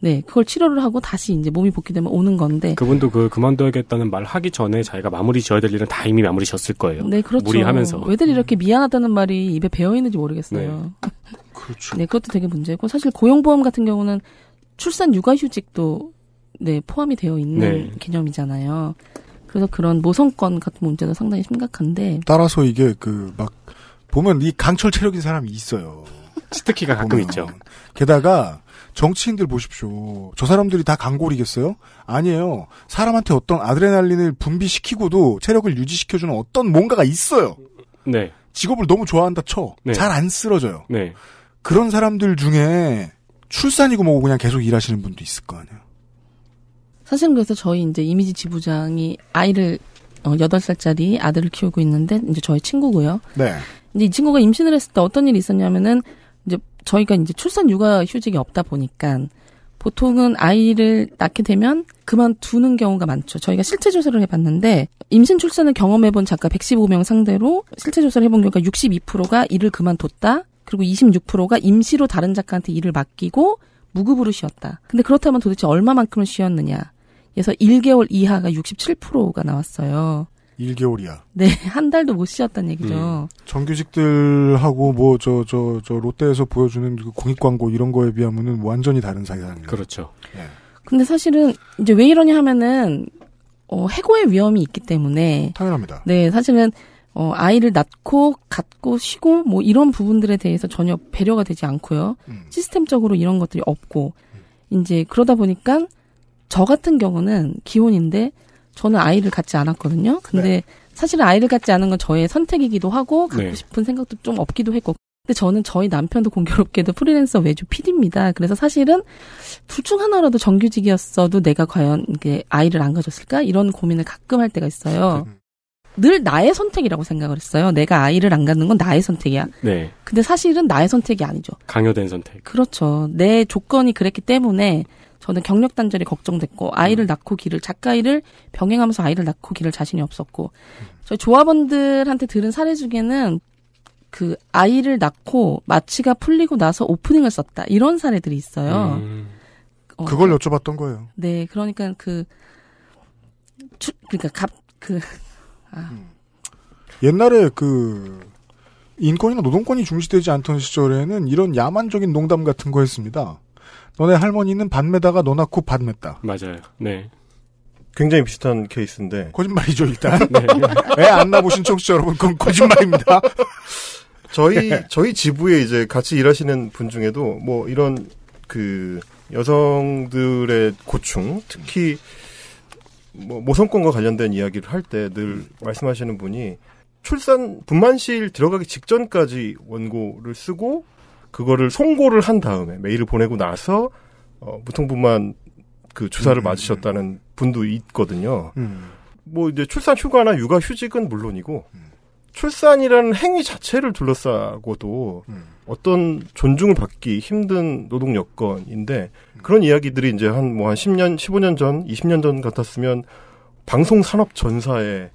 네, 그걸 치료를 하고 다시 이제 몸이 복귀되면 오는 건데. 그분도 그만둬야겠다는 말 하기 전에 자기가 마무리 지어야 될 일은 다 이미 마무리 지었을 거예요. 네, 그렇죠. 무리하면서. 왜들 이렇게 미안하다는 말이 입에 배어있는지 모르겠어요. 네. 그렇죠. 네, 그것도 되게 문제고. 사실 고용보험 같은 경우는 출산 육아휴직도 네, 포함이 되어 있는 네. 개념이잖아요. 그래서 그런 모성권 같은 문제도 상당히 심각한데. 따라서 이게 보면 이 강철 체력인 사람이 있어요. 치트키가 가끔 있죠. 게다가, 정치인들 보십시오. 저 사람들이 다 강골이겠어요? 아니에요. 사람한테 어떤 아드레날린을 분비시키고도 체력을 유지시켜주는 어떤 뭔가가 있어요. 네. 직업을 너무 좋아한다 쳐. 네. 잘 안 쓰러져요. 네. 그런 사람들 중에 출산이고 뭐고 그냥 계속 일하시는 분도 있을 거 아니에요. 사실은 그래서 저희 이제 이미지 지부장이 아이를 8살짜리 아들을 키우고 있는데 이제 저희 친구고요. 네. 이제 이 친구가 임신을 했을 때 어떤 일이 있었냐면은 이제 저희가 이제 출산 육아 휴직이 없다 보니까 보통은 아이를 낳게 되면 그만두는 경우가 많죠. 저희가 실체조사를 해봤는데 임신 출산을 경험해본 작가 115명 상대로 실체조사를 해본 결과 62%가 일을 그만뒀다. 그리고 26%가 임시로 다른 작가한테 일을 맡기고 무급으로 쉬었다. 근데 그렇다면 도대체 얼마만큼을 쉬었느냐. 그래서 1개월 이하가 67%가 나왔어요. 1개월이야. 네, 한 달도 못 쉬었다는 얘기죠. 정규직들하고 뭐 롯데에서 보여주는 그 공익 광고 이런 거에 비하면은 완전히 다른 사이잖아요. 그렇죠. 네. 근데 사실은 이제 왜 이러냐 하면은 해고의 위험이 있기 때문에 당연합니다. 네, 사실은 아이를 낳고 갖고 쉬고 뭐 이런 부분들에 대해서 전혀 배려가 되지 않고요. 시스템적으로 이런 것들이 없고 이제 그러다 보니까 저 같은 경우는 기혼인데. 저는 아이를 갖지 않았거든요. 근데 네. 사실은 아이를 갖지 않은 건 저의 선택이기도 하고 갖고 네. 싶은 생각도 좀 없기도 했고. 근데 저는 저희 남편도 공교롭게도 프리랜서 외주 PD입니다. 그래서 사실은 둘 중 하나라도 정규직이었어도 내가 과연 이게 아이를 안 가졌을까? 이런 고민을 가끔 할 때가 있어요. 늘 나의 선택이라고 생각을 했어요. 내가 아이를 안 갖는 건 나의 선택이야. 네. 근데 사실은 나의 선택이 아니죠. 강요된 선택. 그렇죠. 내 조건이 그랬기 때문에 저는 경력 단절이 걱정됐고 아이를 낳고 길을 작가 일을 병행하면서 아이를 낳고 길을 자신이 없었고 저희 조합원들한테 들은 사례 중에는 그 아이를 낳고 마취가 풀리고 나서 오프닝을 썼다 이런 사례들이 있어요. 그걸 여쭤봤던 거예요. 네, 그러니까 옛날에 인권이나 노동권이 중시되지 않던 시절에는 이런 야만적인 농담 같은 거 했습니다. 너네 할머니는 밭 매다가 너 낳고 밭 맸다. 맞아요. 네. 굉장히 비슷한 케이스인데. 거짓말이죠, 일단. 네. 애 안 낳아보신 청취자 여러분, 그건 거짓말입니다. 저희 지부에 이제 같이 일하시는 분 중에도 뭐 이런 여성들의 고충, 특히 뭐 모성권과 관련된 이야기를 할 때 늘 말씀하시는 분이 출산 분만실 들어가기 직전까지 원고를 쓰고 그거를 송고를 한 다음에 메일을 보내고 나서 무통분만 그 주사를 맞으셨다는 분도 있거든요. 뭐 이제 출산 휴가나 육아 휴직은 물론이고 출산이라는 행위 자체를 둘러싸고도 어떤 존중을 받기 힘든 노동 여건인데 그런 이야기들이 이제 한 뭐 한 10년, 15년 전, 20년 전 같았으면 방송 산업 전사의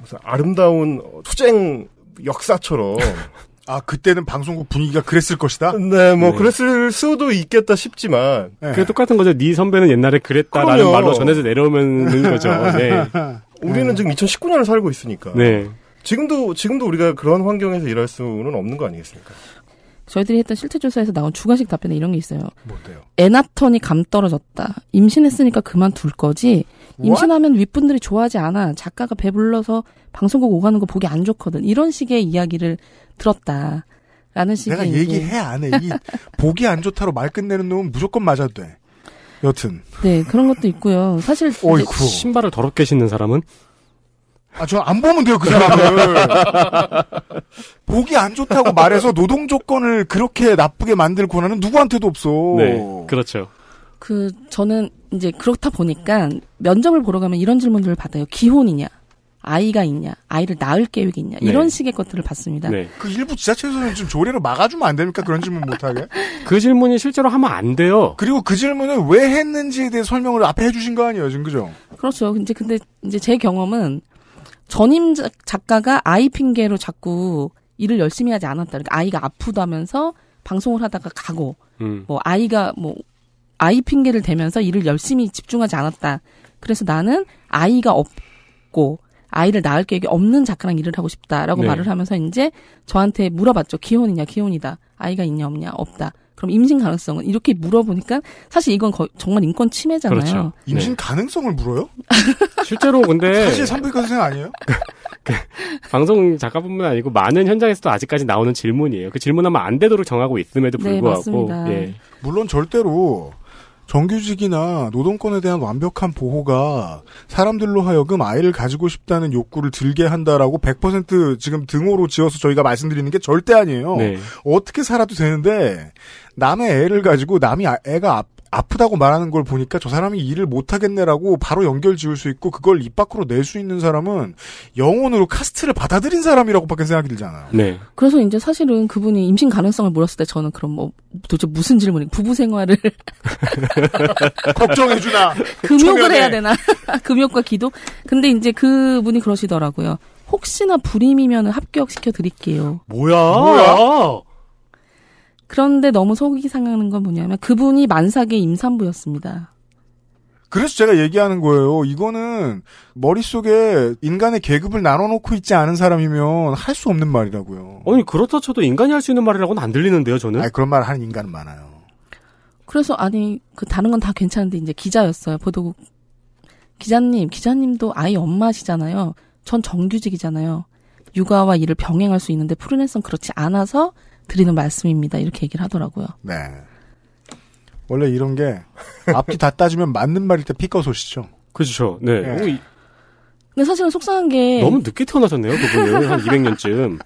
무슨 아름다운 투쟁 역사처럼 아, 그때는 방송국 분위기가 그랬을 것이다? 네, 뭐, 네. 그랬을 수도 있겠다 싶지만. 네. 그게 똑같은 거죠. 네 선배는 옛날에 그랬다라는 그럼요. 말로 전해서 내려오는 거죠. 네. 우리는 지금 2019년을 살고 있으니까. 네. 지금도 우리가 그런 환경에서 일할 수는 없는 거 아니겠습니까? 저희들이 했던 실태조사에서 나온 주관식 답변에 이런 게 있어요. 뭔데요? 애 낳더니 감 떨어졌다. 임신했으니까 그만둘 거지. 임신하면 윗분들이 좋아하지 않아. 작가가 배불러서 방송국 오가는 거 보기 안 좋거든. 이런 식의 이야기를 들었다. 라는 식의. 내가 얘기해, 안 해. 이 보기 안 좋다로 말 끝내는 놈은 무조건 맞아도 돼. 여튼. 네, 그런 것도 있고요. 사실. 어이쿠. 신발을 더럽게 신는 사람은? 아, 저 안 보면 돼요, 그 사람을. 보기 안 좋다고 말해서 노동 조건을 그렇게 나쁘게 만들 권한은 누구한테도 없어. 네, 그렇죠. 저는 이제 그렇다 보니까 면접을 보러 가면 이런 질문들을 받아요. 기혼이냐? 아이가 있냐? 아이를 낳을 계획이 있냐? 이런 네. 식의 것들을 받습니다. 네. 그 일부 지자체에서는 좀 조례로 막아주면 안 됩니까? 그런 질문 못하게? 그 질문이 실제로 하면 안 돼요. 그리고 그 질문을 왜 했는지에 대해 설명을 앞에 해주신 거 아니에요, 지금 그죠? 그렇죠. 근데 제 경험은 전임 작가가 아이 핑계로 자꾸 일을 열심히 하지 않았다. 그러니까 아이가 아프다면서 방송을 하다가 가고, 뭐 아이가 뭐 아이 핑계를 대면서 일을 열심히 집중하지 않았다. 그래서 나는 아이가 없고 아이를 낳을 계획이 없는 작가랑 일을 하고 싶다라고 네. 말을 하면서 이제 저한테 물어봤죠. 기혼이냐, 기혼이다. 아이가 있냐, 없냐, 없다. 그럼 임신 가능성은 이렇게 물어보니까 사실 이건 정말 인권 침해잖아요. 그렇죠. 임신 네. 가능성을 물어요? 실제로 근데 사실 산부인과 선생 아니에요? 방송 작가뿐만 아니고 많은 현장에서도 아직까지 나오는 질문이에요. 그 질문하면 안 되도록 정하고 있음에도 불구하고 네, 예. 물론 절대로 정규직이나 노동권에 대한 완벽한 보호가 사람들로 하여금 아이를 가지고 싶다는 욕구를 들게 한다라고 100% 지금 등호로 지어서 저희가 말씀드리는 게 절대 아니에요. 네. 어떻게 살아도 되는데 남의 애를 가지고 남이 애가 아프다고 말하는 걸 보니까 저 사람이 일을 못하겠네라고 바로 연결 지을 수 있고 그걸 입 밖으로 낼 수 있는 사람은 영혼으로 카스트를 받아들인 사람이라고 밖에 생각이 들잖아요. 네. 그래서 이제 사실은 그분이 임신 가능성을 물었을 때 저는 그럼 뭐 도대체 무슨 질문이 부부 생활을 걱정해주나 금욕을 해야 되나 금욕과 기도 근데 이제 그분이 그러시더라고요. 혹시나 불임이면 합격시켜 드릴게요. 뭐야? 그런데 너무 속이 상하는 건 뭐냐면 그분이 만삭의 임산부였습니다. 그래서 제가 얘기하는 거예요. 이거는 머릿속에 인간의 계급을 나눠놓고 있지 않은 사람이면 할 수 없는 말이라고요. 아니 그렇다 쳐도 인간이 할 수 있는 말이라고는 안 들리는데요. 저는. 아니 그런 말을 하는 인간은 많아요. 그래서 아니 그 다른 건 다 괜찮은데 이제 기자였어요. 보도국 기자님도 아이 엄마시잖아요. 전 정규직이잖아요. 육아와 일을 병행할 수 있는데 프리랜서는 그렇지 않아서 드리는 말씀입니다. 이렇게 얘기를 하더라고요. 네. 원래 이런 게 앞뒤 다 따지면 맞는 말일 때 피꺼소시죠. 그렇죠. 네. 네. 근데 사실은 속상한 게 너무 늦게 태어나셨네요. 그분은 한 200년쯤.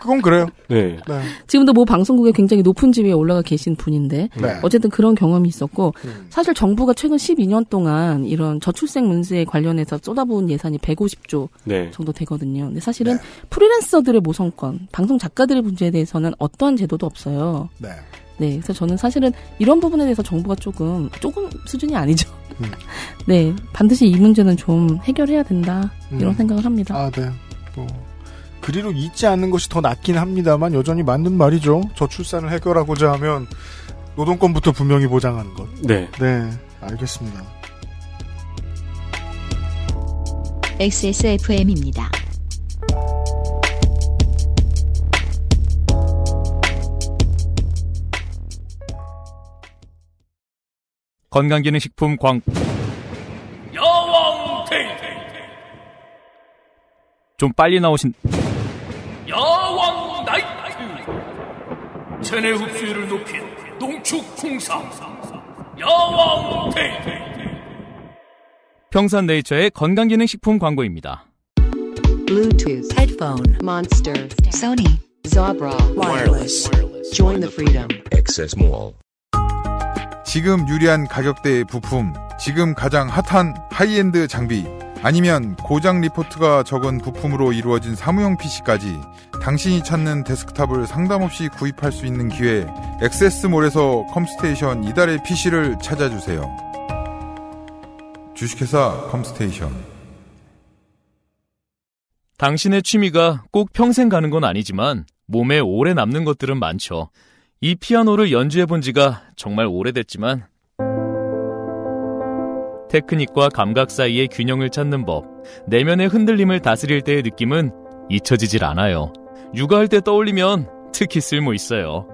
그건 그래요. 네. 네. 지금도 뭐 방송국에 굉장히 높은 지위에 올라가 계신 분인데 네. 어쨌든 그런 경험이 있었고 사실 정부가 최근 12년 동안 이런 저출생 문제에 관련해서 쏟아부은 예산이 150조 네. 정도 되거든요. 근데 사실은 네. 프리랜서들의 모성권, 방송 작가들의 문제에 대해서는 어떠한 제도도 없어요. 네. 네. 그래서 저는 사실은 이런 부분에 대해서 정부가 조금 수준이 아니죠. 네. 반드시 이 문제는 좀 해결해야 된다. 이런 생각을 합니다. 아, 네. 뭐. 그리로 잊지 않는 것이 더 낫긴 합니다만 여전히 맞는 말이죠. 저출산을 해결하고자 하면 노동권부터 분명히 보장하는 것. 네. 네. 알겠습니다. XSFM입니다. 건강기능식품 여왕탱 좀 빨리 나오신 야왕 나이트 체내 흡수율을 높인 농축 홍삼 야왕 테이크 평산네이처의 건강기능식품 광고입니다. Bluetooth, headphone, Monster, Sony, Zabra, Wireless, Join the Freedom, XS Mall 지금 유리한 가격대의 부품, 지금 가장 핫한 하이엔드 장비, 아니면 고장 리포트가 적은 부품으로 이루어진 사무용 PC까지 당신이 찾는 데스크탑을 상담 없이 구입할 수 있는 기회, 엑세스몰에서 컴스테이션 이달의 PC를 찾아주세요. 주식회사 컴스테이션. 당신의 취미가 꼭 평생 가는 건 아니지만 몸에 오래 남는 것들은 많죠. 이 피아노를 연주해본 지가 정말 오래됐지만 테크닉과 감각 사이의 균형을 찾는 법, 내면의 흔들림을 다스릴 때의 느낌은 잊혀지질 않아요. 육아할 때 떠올리면 특히 쓸모 있어요.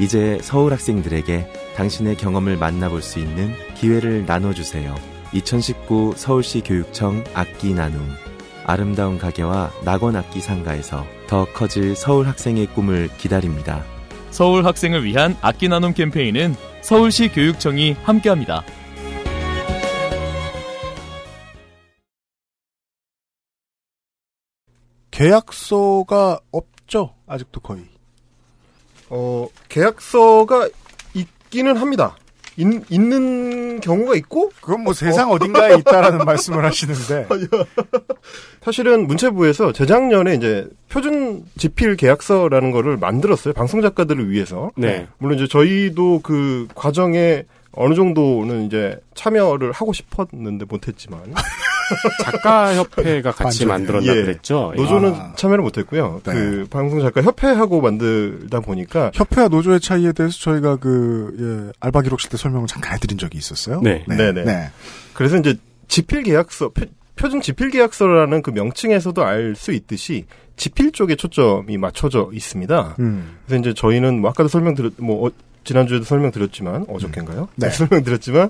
이제 서울 학생들에게 당신의 경험을 만나볼 수 있는 기회를 나눠주세요. 2019 서울시 교육청 악기 나눔. 아름다운 가게와 낙원 악기 상가에서 더 커질 서울 학생의 꿈을 기다립니다. 서울 학생을 위한 악기 나눔 캠페인은 서울시 교육청이 함께합니다. 계약서가 없죠? 아직도 거의. 계약서가 있기는 합니다. 있는 경우가 있고, 그건 뭐 세상 어딘가에 있다라는 말씀을 하시는데. 사실은 문체부에서 재작년에 이제 표준 지필 계약서라는 거를 만들었어요. 방송 작가들을 위해서. 네. 물론 이제 저희도 그 과정에 어느 정도는 이제 참여를 하고 싶었는데 못했지만. 작가협회가 같이 만들었나 예. 그랬죠? 노조는 참여를 못했고요. 네. 그 방송작가협회하고 만들다 보니까 협회와 노조의 차이에 대해서 저희가 그 알바 기록실 때 설명을 잠깐 해드린 적이 있었어요. 네, 네네. 네. 그래서 이제 지필 계약서 표준 지필 계약서라는 그 명칭에서도 알 수 있듯이 지필 쪽에 초점이 맞춰져 있습니다. 그래서 이제 저희는 뭐 아까도 지난주에도 설명드렸지만, 어저께인가요? 네. 설명드렸지만,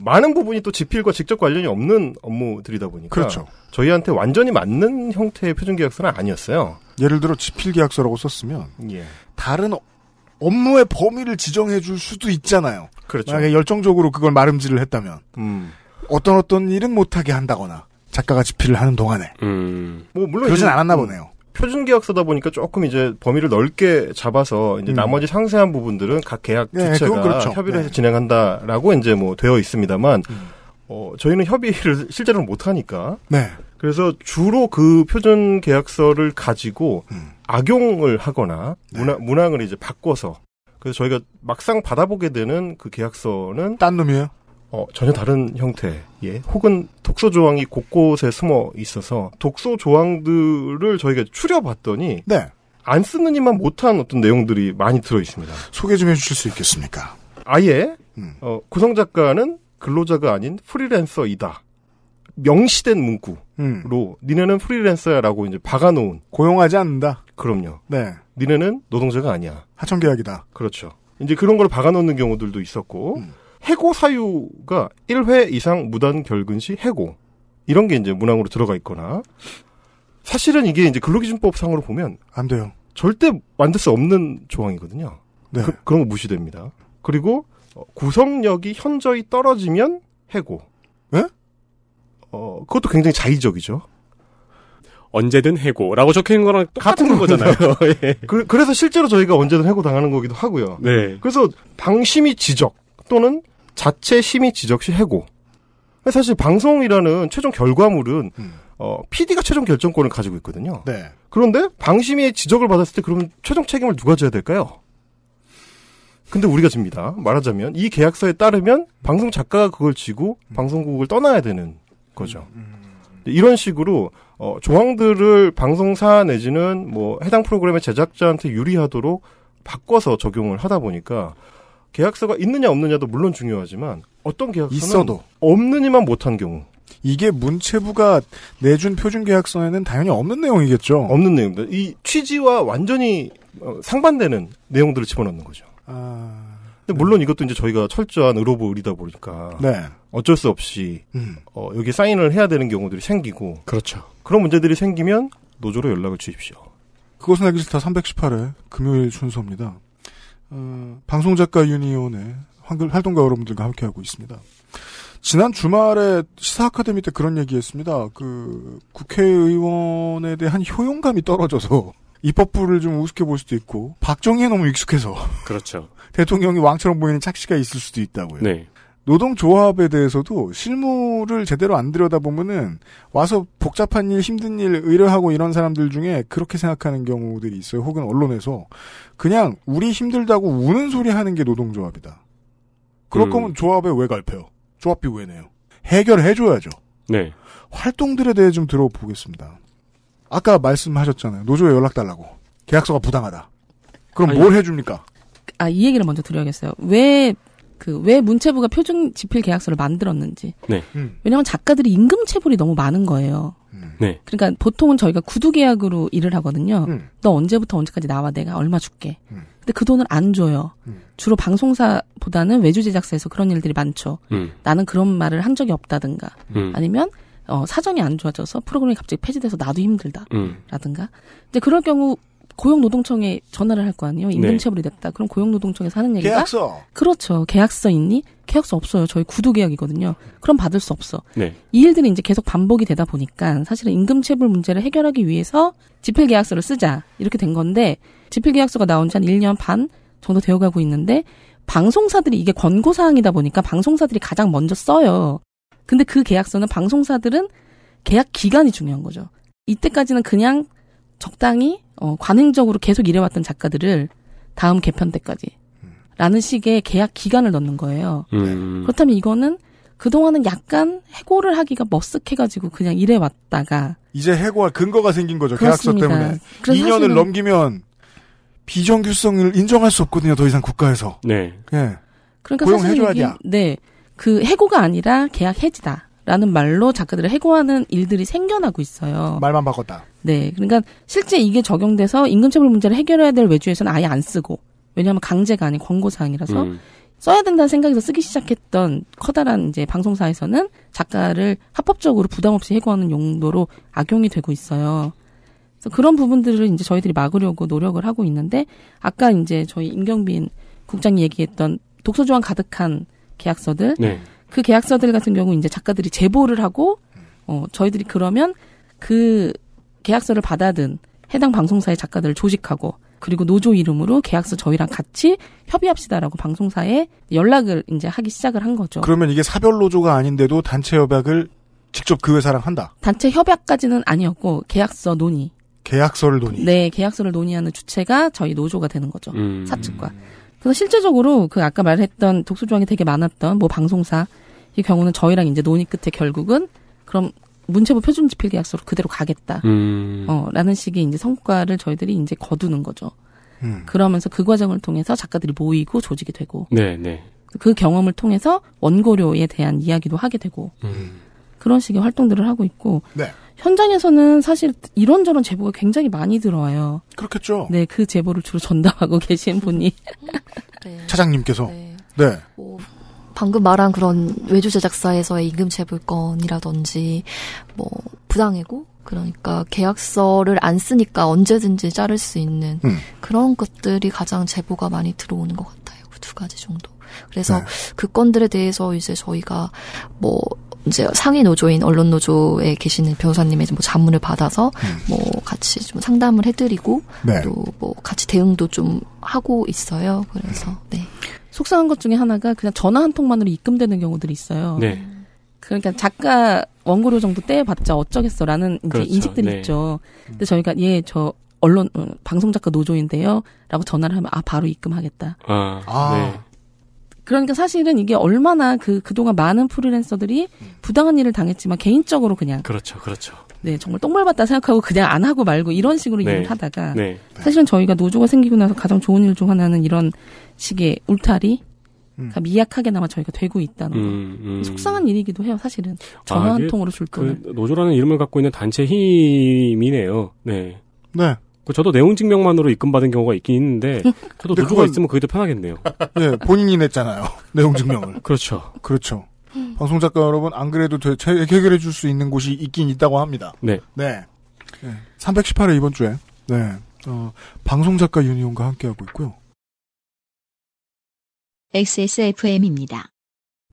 많은 부분이 또 지필과 직접 관련이 없는 업무들이다 보니까. 그렇죠. 저희한테 완전히 맞는 형태의 표준계약서는 아니었어요. 예를 들어 지필계약서라고 썼으면. 예. 다른 업무의 범위를 지정해 줄 수도 있잖아요. 그렇죠. 만약에 열정적으로 그걸 말음질을 했다면. 어떤 일은 못하게 한다거나, 작가가 지필을 하는 동안에. 뭐, 물론. 그러진 않았나 보네요. 표준 계약서다 보니까 조금 이제 범위를 넓게 잡아서 이제 나머지 상세한 부분들은 각 계약 주체가 그렇죠. 협의를 해서 진행한다라고 이제 뭐 되어 있습니다만 저희는 협의를 실제로는 못 하니까 네. 그래서 주로 그 표준 계약서를 가지고 악용을 하거나 네. 문항을 이제 바꿔서 그래서 저희가 막상 받아보게 되는 그 계약서는 딴 놈이에요? 전혀 다른 형태의 혹은 독소 조항이 곳곳에 숨어 있어서 독소 조항들을 저희가 추려봤더니 네. 안 쓰는 이만 못한 어떤 내용들이 많이 들어있습니다. 소개 좀 해주실 수 있겠습니까? 아예 구성작가는 근로자가 아닌 프리랜서이다. 명시된 문구로 니네는 프리랜서야라고 이제 박아놓은. 고용하지 않는다. 그럼요. 네. 니네는 노동자가 아니야. 하청계약이다. 그렇죠. 이제 그런 걸 박아놓는 경우들도 있었고 해고 사유가 1회 이상 무단 결근 시 해고. 이런 게 이제 문항으로 들어가 있거나. 사실은 이게 이제 근로기준법상으로 보면. 안 돼요. 절대 만들 수 없는 조항이거든요. 네. 그런 거 무시됩니다. 그리고 구성력이 현저히 떨어지면 해고. 예? 그것도 굉장히 자의적이죠. 언제든 해고라고 적혀 있는 거랑 똑같은 거잖아요. 예. 그래서 실제로 저희가 언제든 해고 당하는 거기도 하고요. 네. 그래서 방심이 지적 또는 자체 심의 지적 시 해고. 사실 방송이라는 최종 결과물은 PD가 최종 결정권을 가지고 있거든요. 네. 그런데 방심위의 지적을 받았을 때 그러면 최종 책임을 누가 져야 될까요? 근데 우리가 집니다. 말하자면 이 계약서에 따르면 방송 작가가 그걸 지고 방송국을 떠나야 되는 거죠. 이런 식으로 조항들을 방송사 내지는 뭐 해당 프로그램의 제작자한테 유리하도록 바꿔서 적용을 하다 보니까 계약서가 있느냐 없느냐도 물론 중요하지만 어떤 계약서는 있어도 없느니만 못한 경우. 이게 문체부가 내준 표준 계약서에는 당연히 없는 내용이겠죠. 없는 내용들. 이 취지와 완전히 상반되는 내용들을 집어넣는 거죠. 근데 물론 이것도 이제 저희가 철저한 의료보이다 보니까 네. 어쩔 수 없이 여기 사인을 해야 되는 경우들이 생기고 그렇죠. 그런 문제들이 생기면 노조로 연락을 주십시오. 그것은 알기 싫다 318회 금요일 순서입니다. 방송작가 유니온의 활동가 여러분들과 함께하고 있습니다. 지난 주말에 시사 아카데미 때 그런 얘기했습니다. 그 국회의원에 대한 효용감이 떨어져서 입법부를 좀 우습게 볼 수도 있고 박정희에 너무 익숙해서 그렇죠. 대통령이 왕처럼 보이는 착시가 있을 수도 있다고요. 네. 노동조합에 대해서도 실무를 제대로 안 들여다보면은 와서 복잡한 일, 힘든 일 의뢰하고 이런 사람들 중에 그렇게 생각하는 경우들이 있어요. 혹은 언론에서 그냥 우리 힘들다고 우는 소리 하는 게 노동조합이다. 그럴 거면 조합에 왜 갈펴요? 조합비 왜 내요? 해결해줘야죠. 네. 활동들에 대해 좀 들어보겠습니다. 아까 말씀하셨잖아요. 노조에 연락 달라고. 계약서가 부당하다. 그럼 아니, 뭘 해줍니까? 아, 이 얘기를 먼저 드려야겠어요. 왜 문체부가 표준 지필 계약서를 만들었는지. 네. 왜냐하면 작가들이 임금 체불이 너무 많은 거예요. 네. 그러니까 보통은 저희가 구두 계약으로 일을 하거든요. 너 언제부터 언제까지 나와 내가 얼마 줄게. 근데 그 돈을 안 줘요. 주로 방송사보다는 외주 제작사에서 그런 일들이 많죠. 나는 그런 말을 한 적이 없다든가. 아니면 사정이 안 좋아져서 프로그램이 갑자기 폐지돼서 나도 힘들다. 라든가. 이제 그럴 경우 고용노동청에 전화를 할 거 아니에요? 임금체불이 됐다. 그럼 고용노동청에서 하는 얘기가 계약서. 그렇죠. 계약서 있니? 계약서 없어요. 저희 구두계약이거든요. 그럼 받을 수 없어. 네. 이 일들이 이제 계속 반복이 되다 보니까 사실은 임금체불 문제를 해결하기 위해서 지필계약서를 쓰자 이렇게 된 건데 지필계약서가 나온 지 한 1년 반 정도 되어가고 있는데 방송사들이 이게 권고사항이다 보니까 방송사들이 가장 먼저 써요. 근데 그 계약서는 방송사들은 계약 기간이 중요한 거죠. 이때까지는 그냥 적당히 관행적으로 계속 일해왔던 작가들을 다음 개편 때까지 라는 식의 계약 기간을 넣는 거예요. 그렇다면 이거는 그동안은 약간 해고를 하기가 머쓱해가지고 그냥 일해왔다가 이제 해고할 근거가 생긴 거죠. 그렇습니다. 계약서 때문에. 2년을 넘기면 비정규성을 인정할 수 없거든요. 더 이상 국가에서. 네. 네. 그러니까 고용해줘야 돼. 네. 그 해고가 아니라 계약 해지다. 라는 말로 작가들을 해고하는 일들이 생겨나고 있어요. 말만 바꿨다. 네. 그러니까 실제 이게 적용돼서 임금체불 문제를 해결해야 될 외주에서는 아예 안 쓰고 왜냐하면 강제가 아닌 권고사항이라서 써야 된다는 생각에서 쓰기 시작했던 커다란 이제 방송사에서는 작가를 합법적으로 부담 없이 해고하는 용도로 악용이 되고 있어요. 그래서 그런 부분들을 이제 저희들이 막으려고 노력을 하고 있는데 아까 이제 저희 임경빈 국장이 얘기했던 독소 조항 가득한 계약서들 네. 그 계약서들 같은 경우 이제 작가들이 제보를 하고 저희들이 그러면 그 계약서를 받아든 해당 방송사의 작가들을 조직하고 그리고 노조 이름으로 계약서 저희랑 같이 협의합시다라고 방송사에 연락을 이제 하기 시작을 한 거죠. 그러면 이게 사별 노조가 아닌데도 단체 협약을 직접 그 회사랑 한다. 단체 협약까지는 아니었고 계약서 논의. 계약서를 논의. 네, 계약서를 논의하는 주체가 저희 노조가 되는 거죠. 사측과. 그래서 실제적으로 그 아까 말했던 독소 조항이 되게 많았던 뭐 방송사 이 경우는 저희랑 이제 논의 끝에 결국은 그럼 문체부 표준 지필 계약서로 그대로 가겠다. 라는 식의 이제 성과를 저희들이 이제 거두는 거죠. 그러면서 그 과정을 통해서 작가들이 모이고 조직이 되고. 네, 네. 그 경험을 통해서 원고료에 대한 이야기도 하게 되고. 그런 식의 활동들을 하고 있고. 네. 현장에서는 사실 이런저런 제보가 굉장히 많이 들어와요. 그렇겠죠. 네, 그 제보를 주로 전담하고 계신 분이. 네. 차장님께서. 네. 네. 뭐. 방금 말한 그런 외주 제작사에서의 임금체불건이라든지 뭐 부당해고 그러니까 계약서를 안 쓰니까 언제든지 자를 수 있는 그런 것들이 가장 제보가 많이 들어오는 것 같아요. 그 두 가지 정도. 그래서 네. 그 건들에 대해서 이제 저희가 뭐 이제 상위 노조인 언론 노조에 계시는 변호사님의 뭐 자문을 받아서 뭐 같이 좀 상담을 해드리고 네. 또 뭐 같이 대응도 좀 하고 있어요. 그래서 네. 속상한 것 중에 하나가 그냥 전화 한 통만으로 입금되는 경우들이 있어요. 네. 그러니까 작가 원고료 정도 떼봤자 어쩌겠어라는 이제 그렇죠. 인식들이 네. 있죠. 근데 저희가 예, 저 언론 방송작가 노조인데요라고 전화를 하면 아 바로 입금하겠다. 아. 네. 그러니까 사실은 이게 얼마나 그동안 많은 프리랜서들이 부당한 일을 당했지만 개인적으로 그냥 그렇죠, 그렇죠. 네, 정말 똥밟았다 생각하고 그냥 안 하고 말고 이런 식으로 네. 일을 하다가 네. 사실은 저희가 노조가 생기고 나서 가장 좋은 일 중 하나는 이런 식의 울타리가 미약하게나마 저희가 되고 있다는 거. 속상한 일이기도 해요, 사실은. 전화 한 통으로 줄 돈을. 그 노조라는 이름을 갖고 있는 단체 힘이네요. 네. 네. 저도 내용 증명만으로 입금받은 경우가 있긴 있는데 저도 노조가 그건... 있으면 그게 더 편하겠네요. 네, 본인이 냈잖아요. 내용 증명을. 그렇죠. 그렇죠. 방송 작가 여러분 안 그래도 해결해 줄 수 있는 곳이 있긴 있다고 합니다. 네. 네. 318회 이번 주에 네. 방송 작가 유니온과 함께하고 있고요. XSFM입니다.